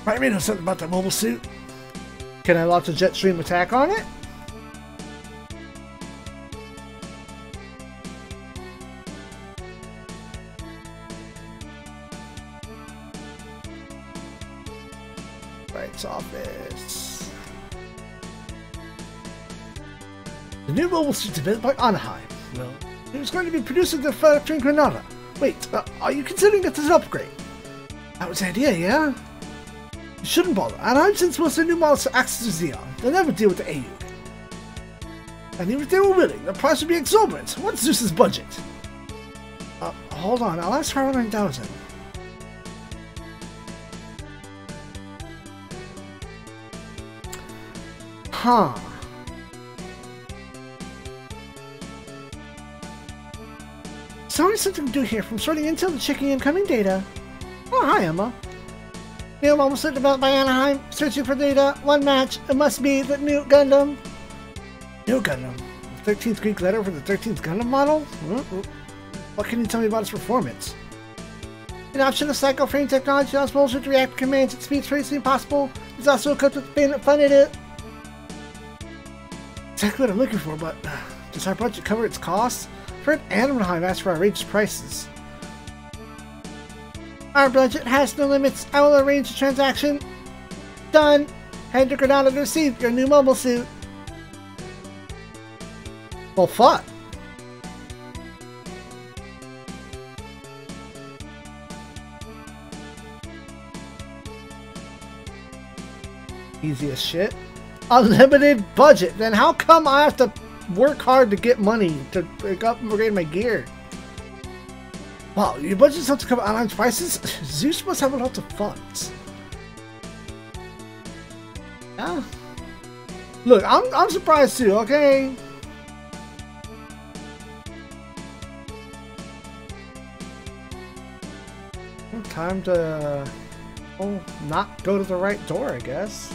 I may know something about that mobile suit. Can I launch a jet stream attack on it? Bright's office. The new mobile suit developed by Anaheim. Well, it was going to be produced at the factory in Granada. Wait, are you considering that as an upgrade? That was the idea, yeah? You shouldn't bother. And I'm since most of the new models to Axis or Xeon. They'll never deal with the AU. and even if they were willing, the price would be exorbitant. What's Zeus's budget? Hold on, I'll ask Haro 9000. Huh. So there's something to do here, from sorting intel to checking incoming data. Oh, hi, Emma. New mobile suit developed by Anaheim. Searching for data. One match. It must be the new Gundam. New Gundam? The 13th Greek letter for the 13th Gundam model? What can you tell me about its performance? An option of cycle frame technology allows mobile to react to commands at speed tracing possible. It's also equipped with fun. Exactly what I'm looking for, but does our budget cover its costs? Fred Anaheim asked for outrageous prices. Our budget has no limits. I will arrange the transaction. Done. Head to Granada to receive your new mobile suit. Well, fuck. Easy as shit. Unlimited budget. Then how come I have to work hard to get money to pick up and upgrade my gear? Wow, your budget has to cover online prices? Zeus must have a lot of funds. Yeah. Look, I'm surprised too, okay? Time to not go to the right door, I guess.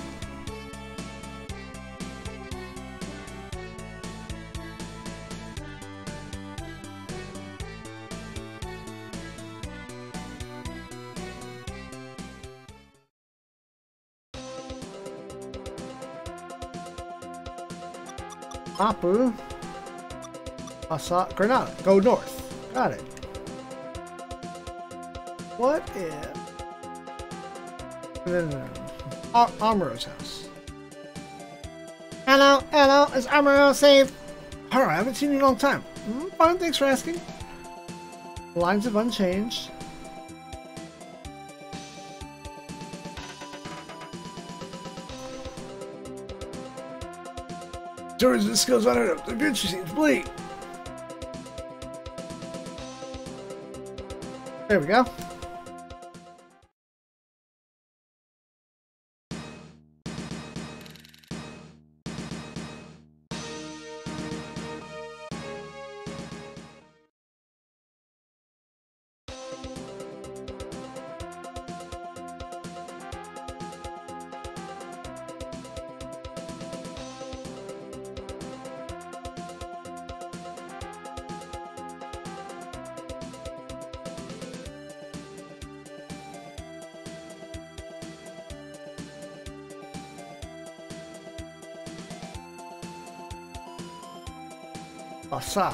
Apu, Asa, Granada. Go north. Got it. What if... No. Amuro's house. Hello, hello. Is Amuro safe? Alright, I haven't seen you in a long time. Fine, thanks for asking. Lines have unchanged. George, this goes on and up. The future seems bleak. There we go. Lhasa.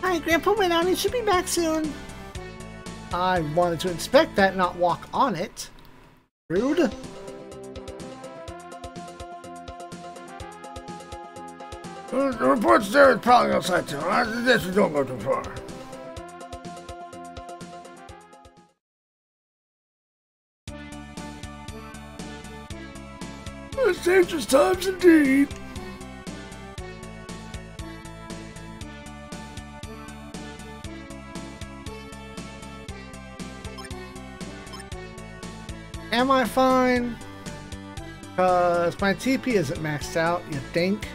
Hi, Grandpa went out and should be back soon. I wanted to inspect that, not walk on it. Rude. The report's there is probably outside too. I suggest you don't go too far. Dangerous times indeed. Am I fine? Cause my TP isn't maxed out, you think?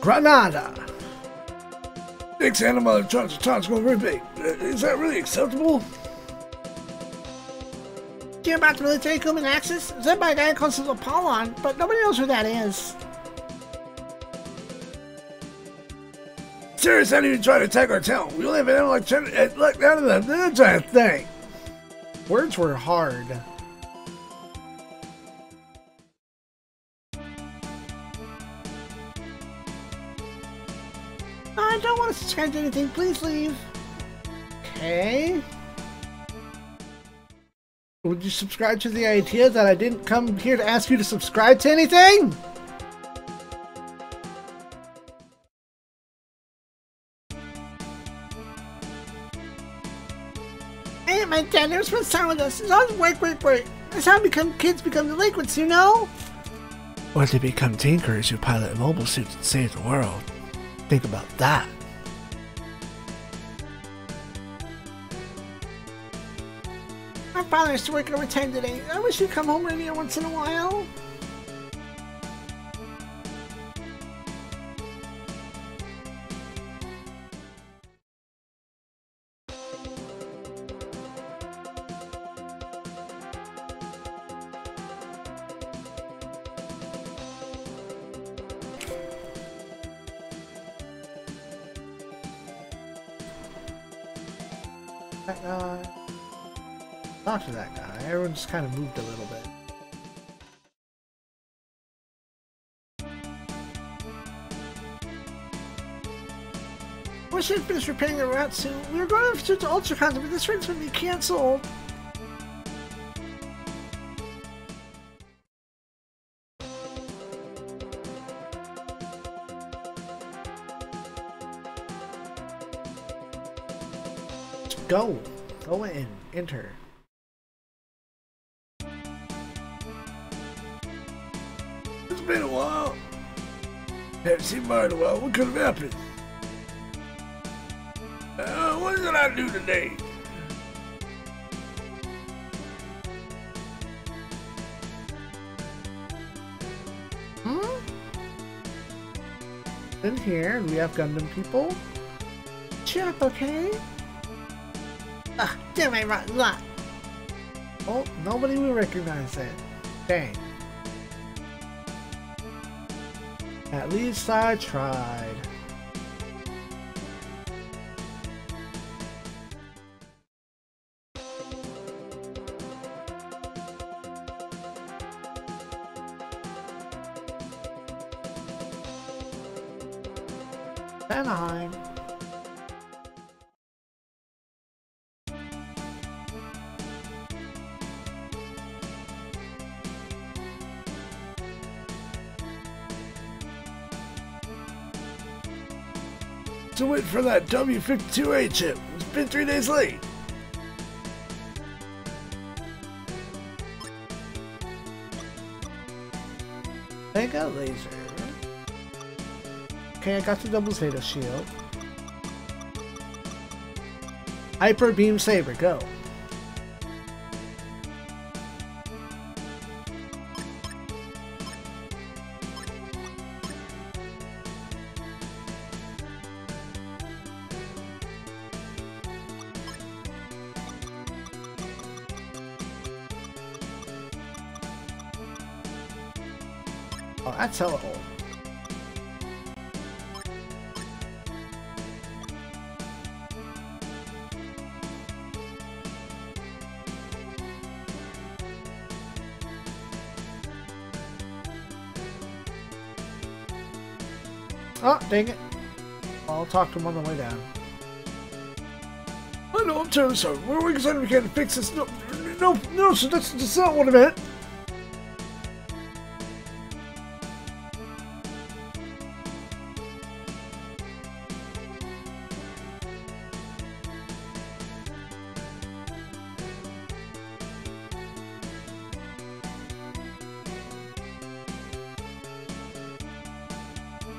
Granada! Nick's animal charge of tons going very big. Is that really acceptable? Do you hear about the military coup in Axis? It's led by a guy called Apollon, but nobody knows who that is. Serious, I need to try to attack our town. We only have an animal like that giant thing. Words were hard. I don't want to change anything. Please leave. Okay. Would you subscribe to the idea that I didn't come here to ask you to subscribe to anything? Hey, my dad never spent time with us. It's always work. That's how kids become delinquents, you know? Or they become tinkerers who pilot mobile suits and save the world. Think about that. My father is working overtime today. I wish he'd come home with me once in a while. Talk to that guy. Everyone just kind of moved a little bit. We should finish repairing the route soon. We were going to shoot to UltraCon, but this rate's going to be canceled. Go! Go in. Enter. It's been a while. Haven't seen Mario in a while. What could have happened? What did I do today? Hmm? In here, we have Gundam people. Cheer up, okay? Ugh, damn my rotten luck! Oh, nobody will recognize that. Dang. At least I tried. Anaheim. To wait for that W52A chip. It's been 3 days late. I got laser. Okay, I got the Double Zeta Shield. Hyper Beam Saber, go. Oh, that's hella old. Oh, dang it. I'll talk to him on the way down. I know, I'm terribly sorry. We're working on it. We can't fix this. No, so that's not what I meant.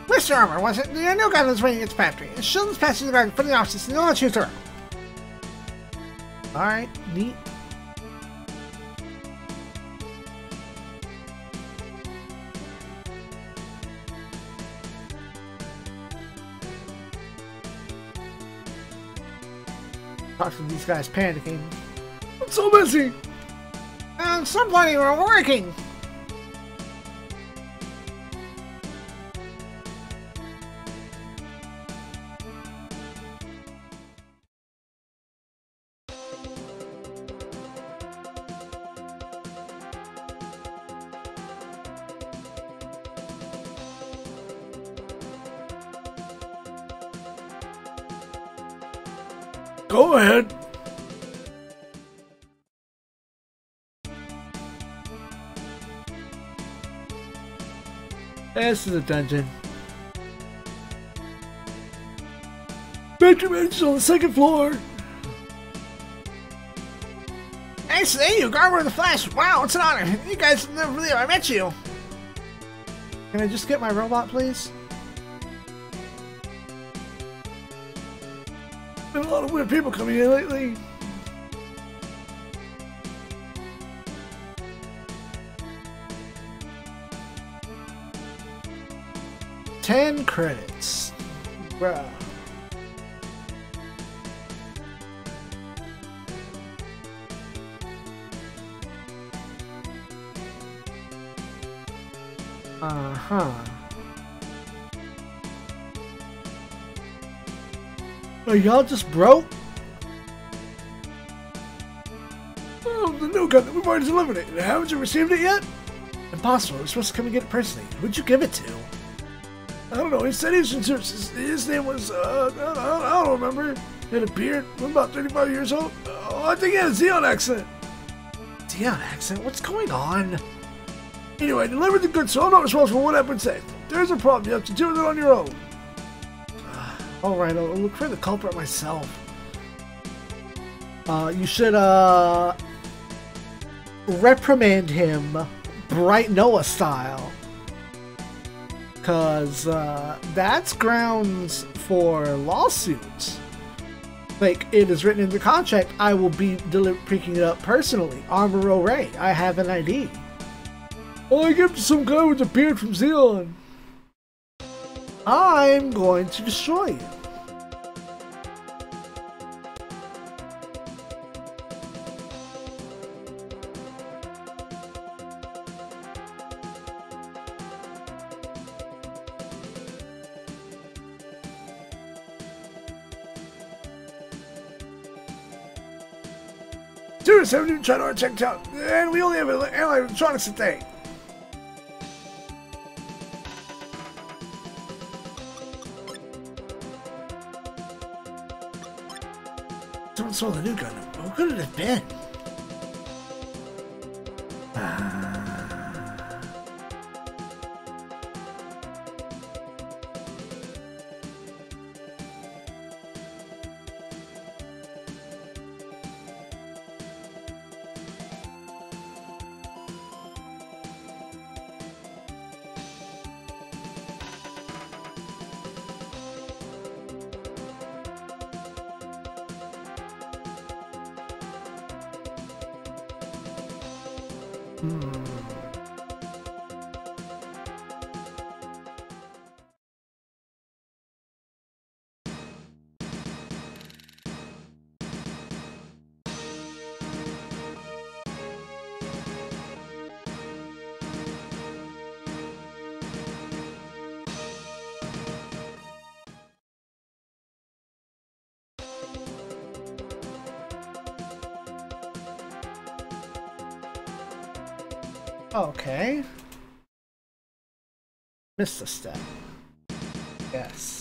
Mr. Armor, was it? The new Gundam is waiting at its factory. It shouldn't pass through the guard for the offices and they'll let you through. Alright, neat. Talk to these guys panicking. I'm so busy! And somebody were working! Go ahead. This is attention. Benjamin's on the second floor. Nice to see you, Garber the Flash. Wow, it's an honor. You guys never believe I met you. Can I just get my robot, please? Been a lot of weird people coming in lately. $10 credits. Bruh. Uh-huh. Are y'all just broke? Oh, the new gun that we've already delivered it. Haven't you received it yet? Impossible. We're supposed to come and get it personally. Who'd you give it to? I don't know, he said he was in services. His name was, I don't remember. He had a beard, was about 35 years old. Oh, I think he had a Zeon accent. Zeon accent? What's going on? Anyway, I delivered the goods, so I'm not responsible for what happened next. If there's a problem, you have to deal with it on your own. Alright, I'll look for the culprit myself. You should, reprimand him, Bright Noah style. Because that's grounds for lawsuits. Like, it is written in the contract, I will be picking it up personally. Amuro Ray, I have an ID. Oh, I give to some guy with a beard from Zealand. I'm going to destroy you. Serious, haven't even tried to check out, and we only have electronics today. Someone stole the new gun. Who could it have been? Okay. Missed a step. Yes.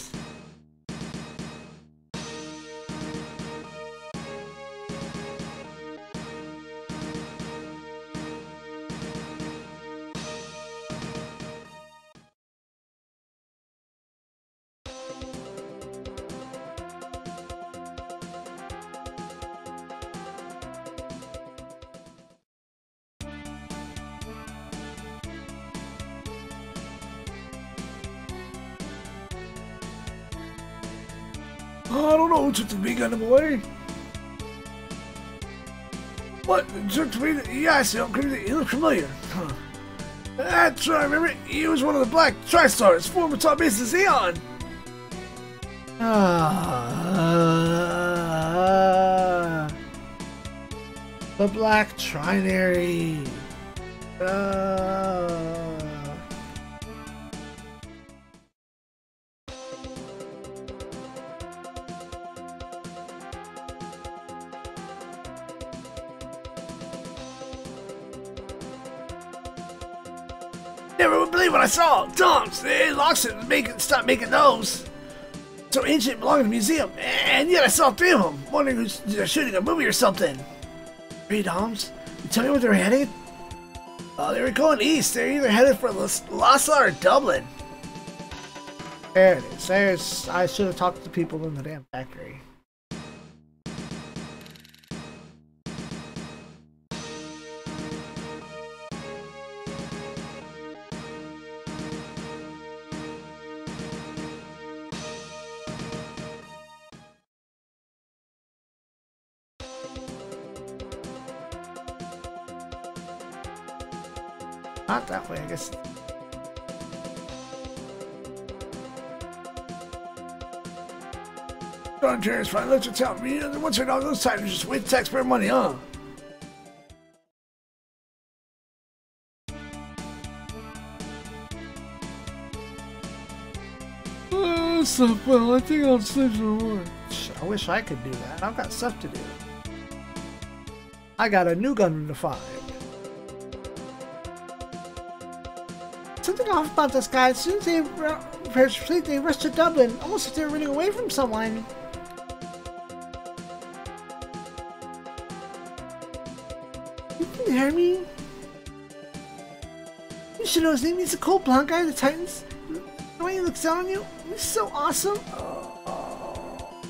Took the big gun away. What? Took the big? Yeah, I see him. He looked familiar. Huh. That's right. Remember, he was one of the Black Tri-Stars, former top ace of Zeon. The Black Trinary. Never would believe what I saw. Dumps! They lost it and stop making those. So ancient belonged to the museum, and yet I saw three of them. Wondering who's shooting a movie or something. Three doms? You tell me where they're headed? They were going east. They're either headed for Lhasa or Dublin. There it is. There's. I should have talked to people in the damn factory. Not that way, I guess. Don't curious, but I left to tell me. Once you're on those sides, you just wait taxpayer money, huh? So well, I think I'll sleep some more. I wish I could do that. I've got stuff to do. I got a new gun to find. Something off about this guy. As soon as they prepared to sleep, they rushed to Dublin, almost as if they were running away from someone. You can hear me? You should know his name. He's a cool blonde guy of the Titans. The way he looks down on you, he's so awesome. Oh.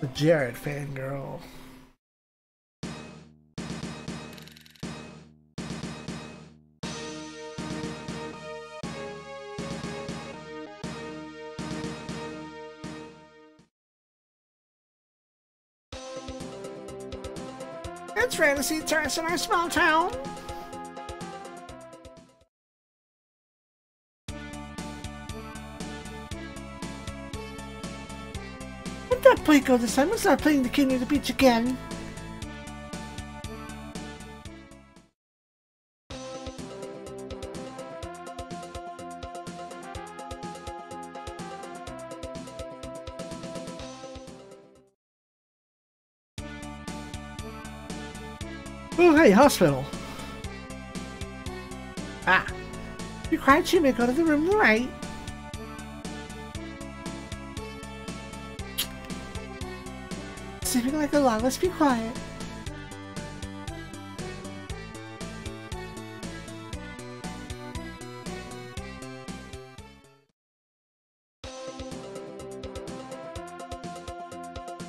The Jared fangirl. It's fantasy tourists in our small town. Let that play go this time. Let's not play the kid near the beach again. Oh, hey, hospital. Ah. You cried, you may go to the room to the right. Sleeping like a log, let's be quiet.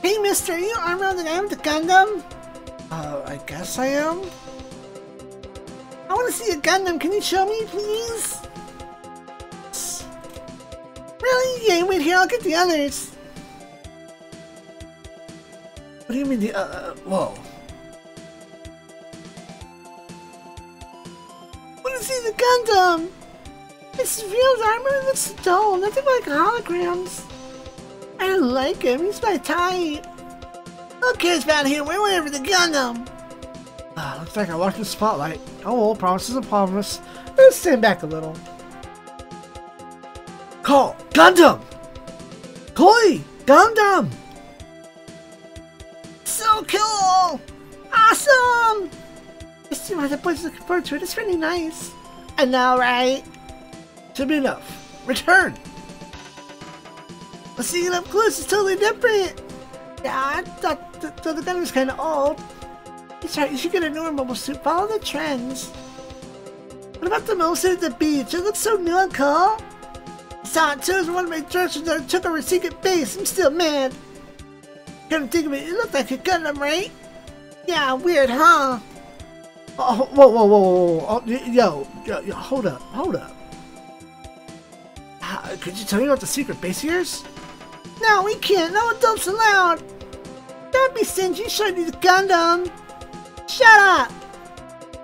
Hey, mister, are you armed around the guy with the Gundam? I guess I am. I want to see a Gundam. Can you show me, please? Really? Yeah, wait here. I'll get the others. What do you mean the whoa. I want to see the Gundam. It's real armor. It looks dull. Nothing like holograms. I like him. He's my type. Who cares about here? We're waiting for the Gundam. Ah, looks like I lost the spotlight. Oh well, promise is a promise. Let's stand back a little. Call Gundam! Koi! Gundam! So cool! Awesome! This is what the boys are looking forward to. It's really nice. I know, right? Should be enough. Return! Let's see it up close. It's totally different. Yeah, I thought the gun was kind of old. It's right, you should get a newer mobile suit. Follow the trends. What about the mobile suit at the beach? It looks so new and cool. I saw it too. It was one of my directions that I took over a secret base. I'm still mad. Couldn't think of it. It looked like a Gundam, right? Yeah, weird, huh? Oh, whoa, whoa, whoa, whoa, whoa. Oh, yo, hold up. Could you tell me about the secret base here? No, we can't. No adults allowed. Don't be stingy. You showed me the Gundam. Shut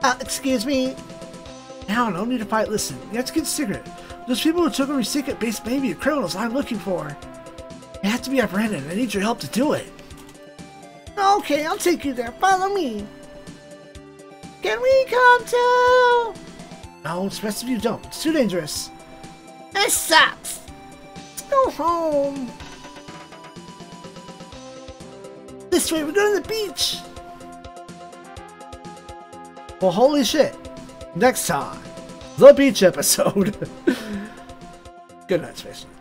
up. Excuse me. Now, no need to fight. Listen, you have to get a secret. Those people who took over your secret base may be the criminals I'm looking for. They have to be apprehended. I need your help to do it. Okay, I'll take you there. Follow me. Can we come too? No, it's best if you don't. It's too dangerous. This sucks. Let's go home. This way, we're going to the beach! Well, holy shit. Next time, the beach episode. Good night, Space Knight.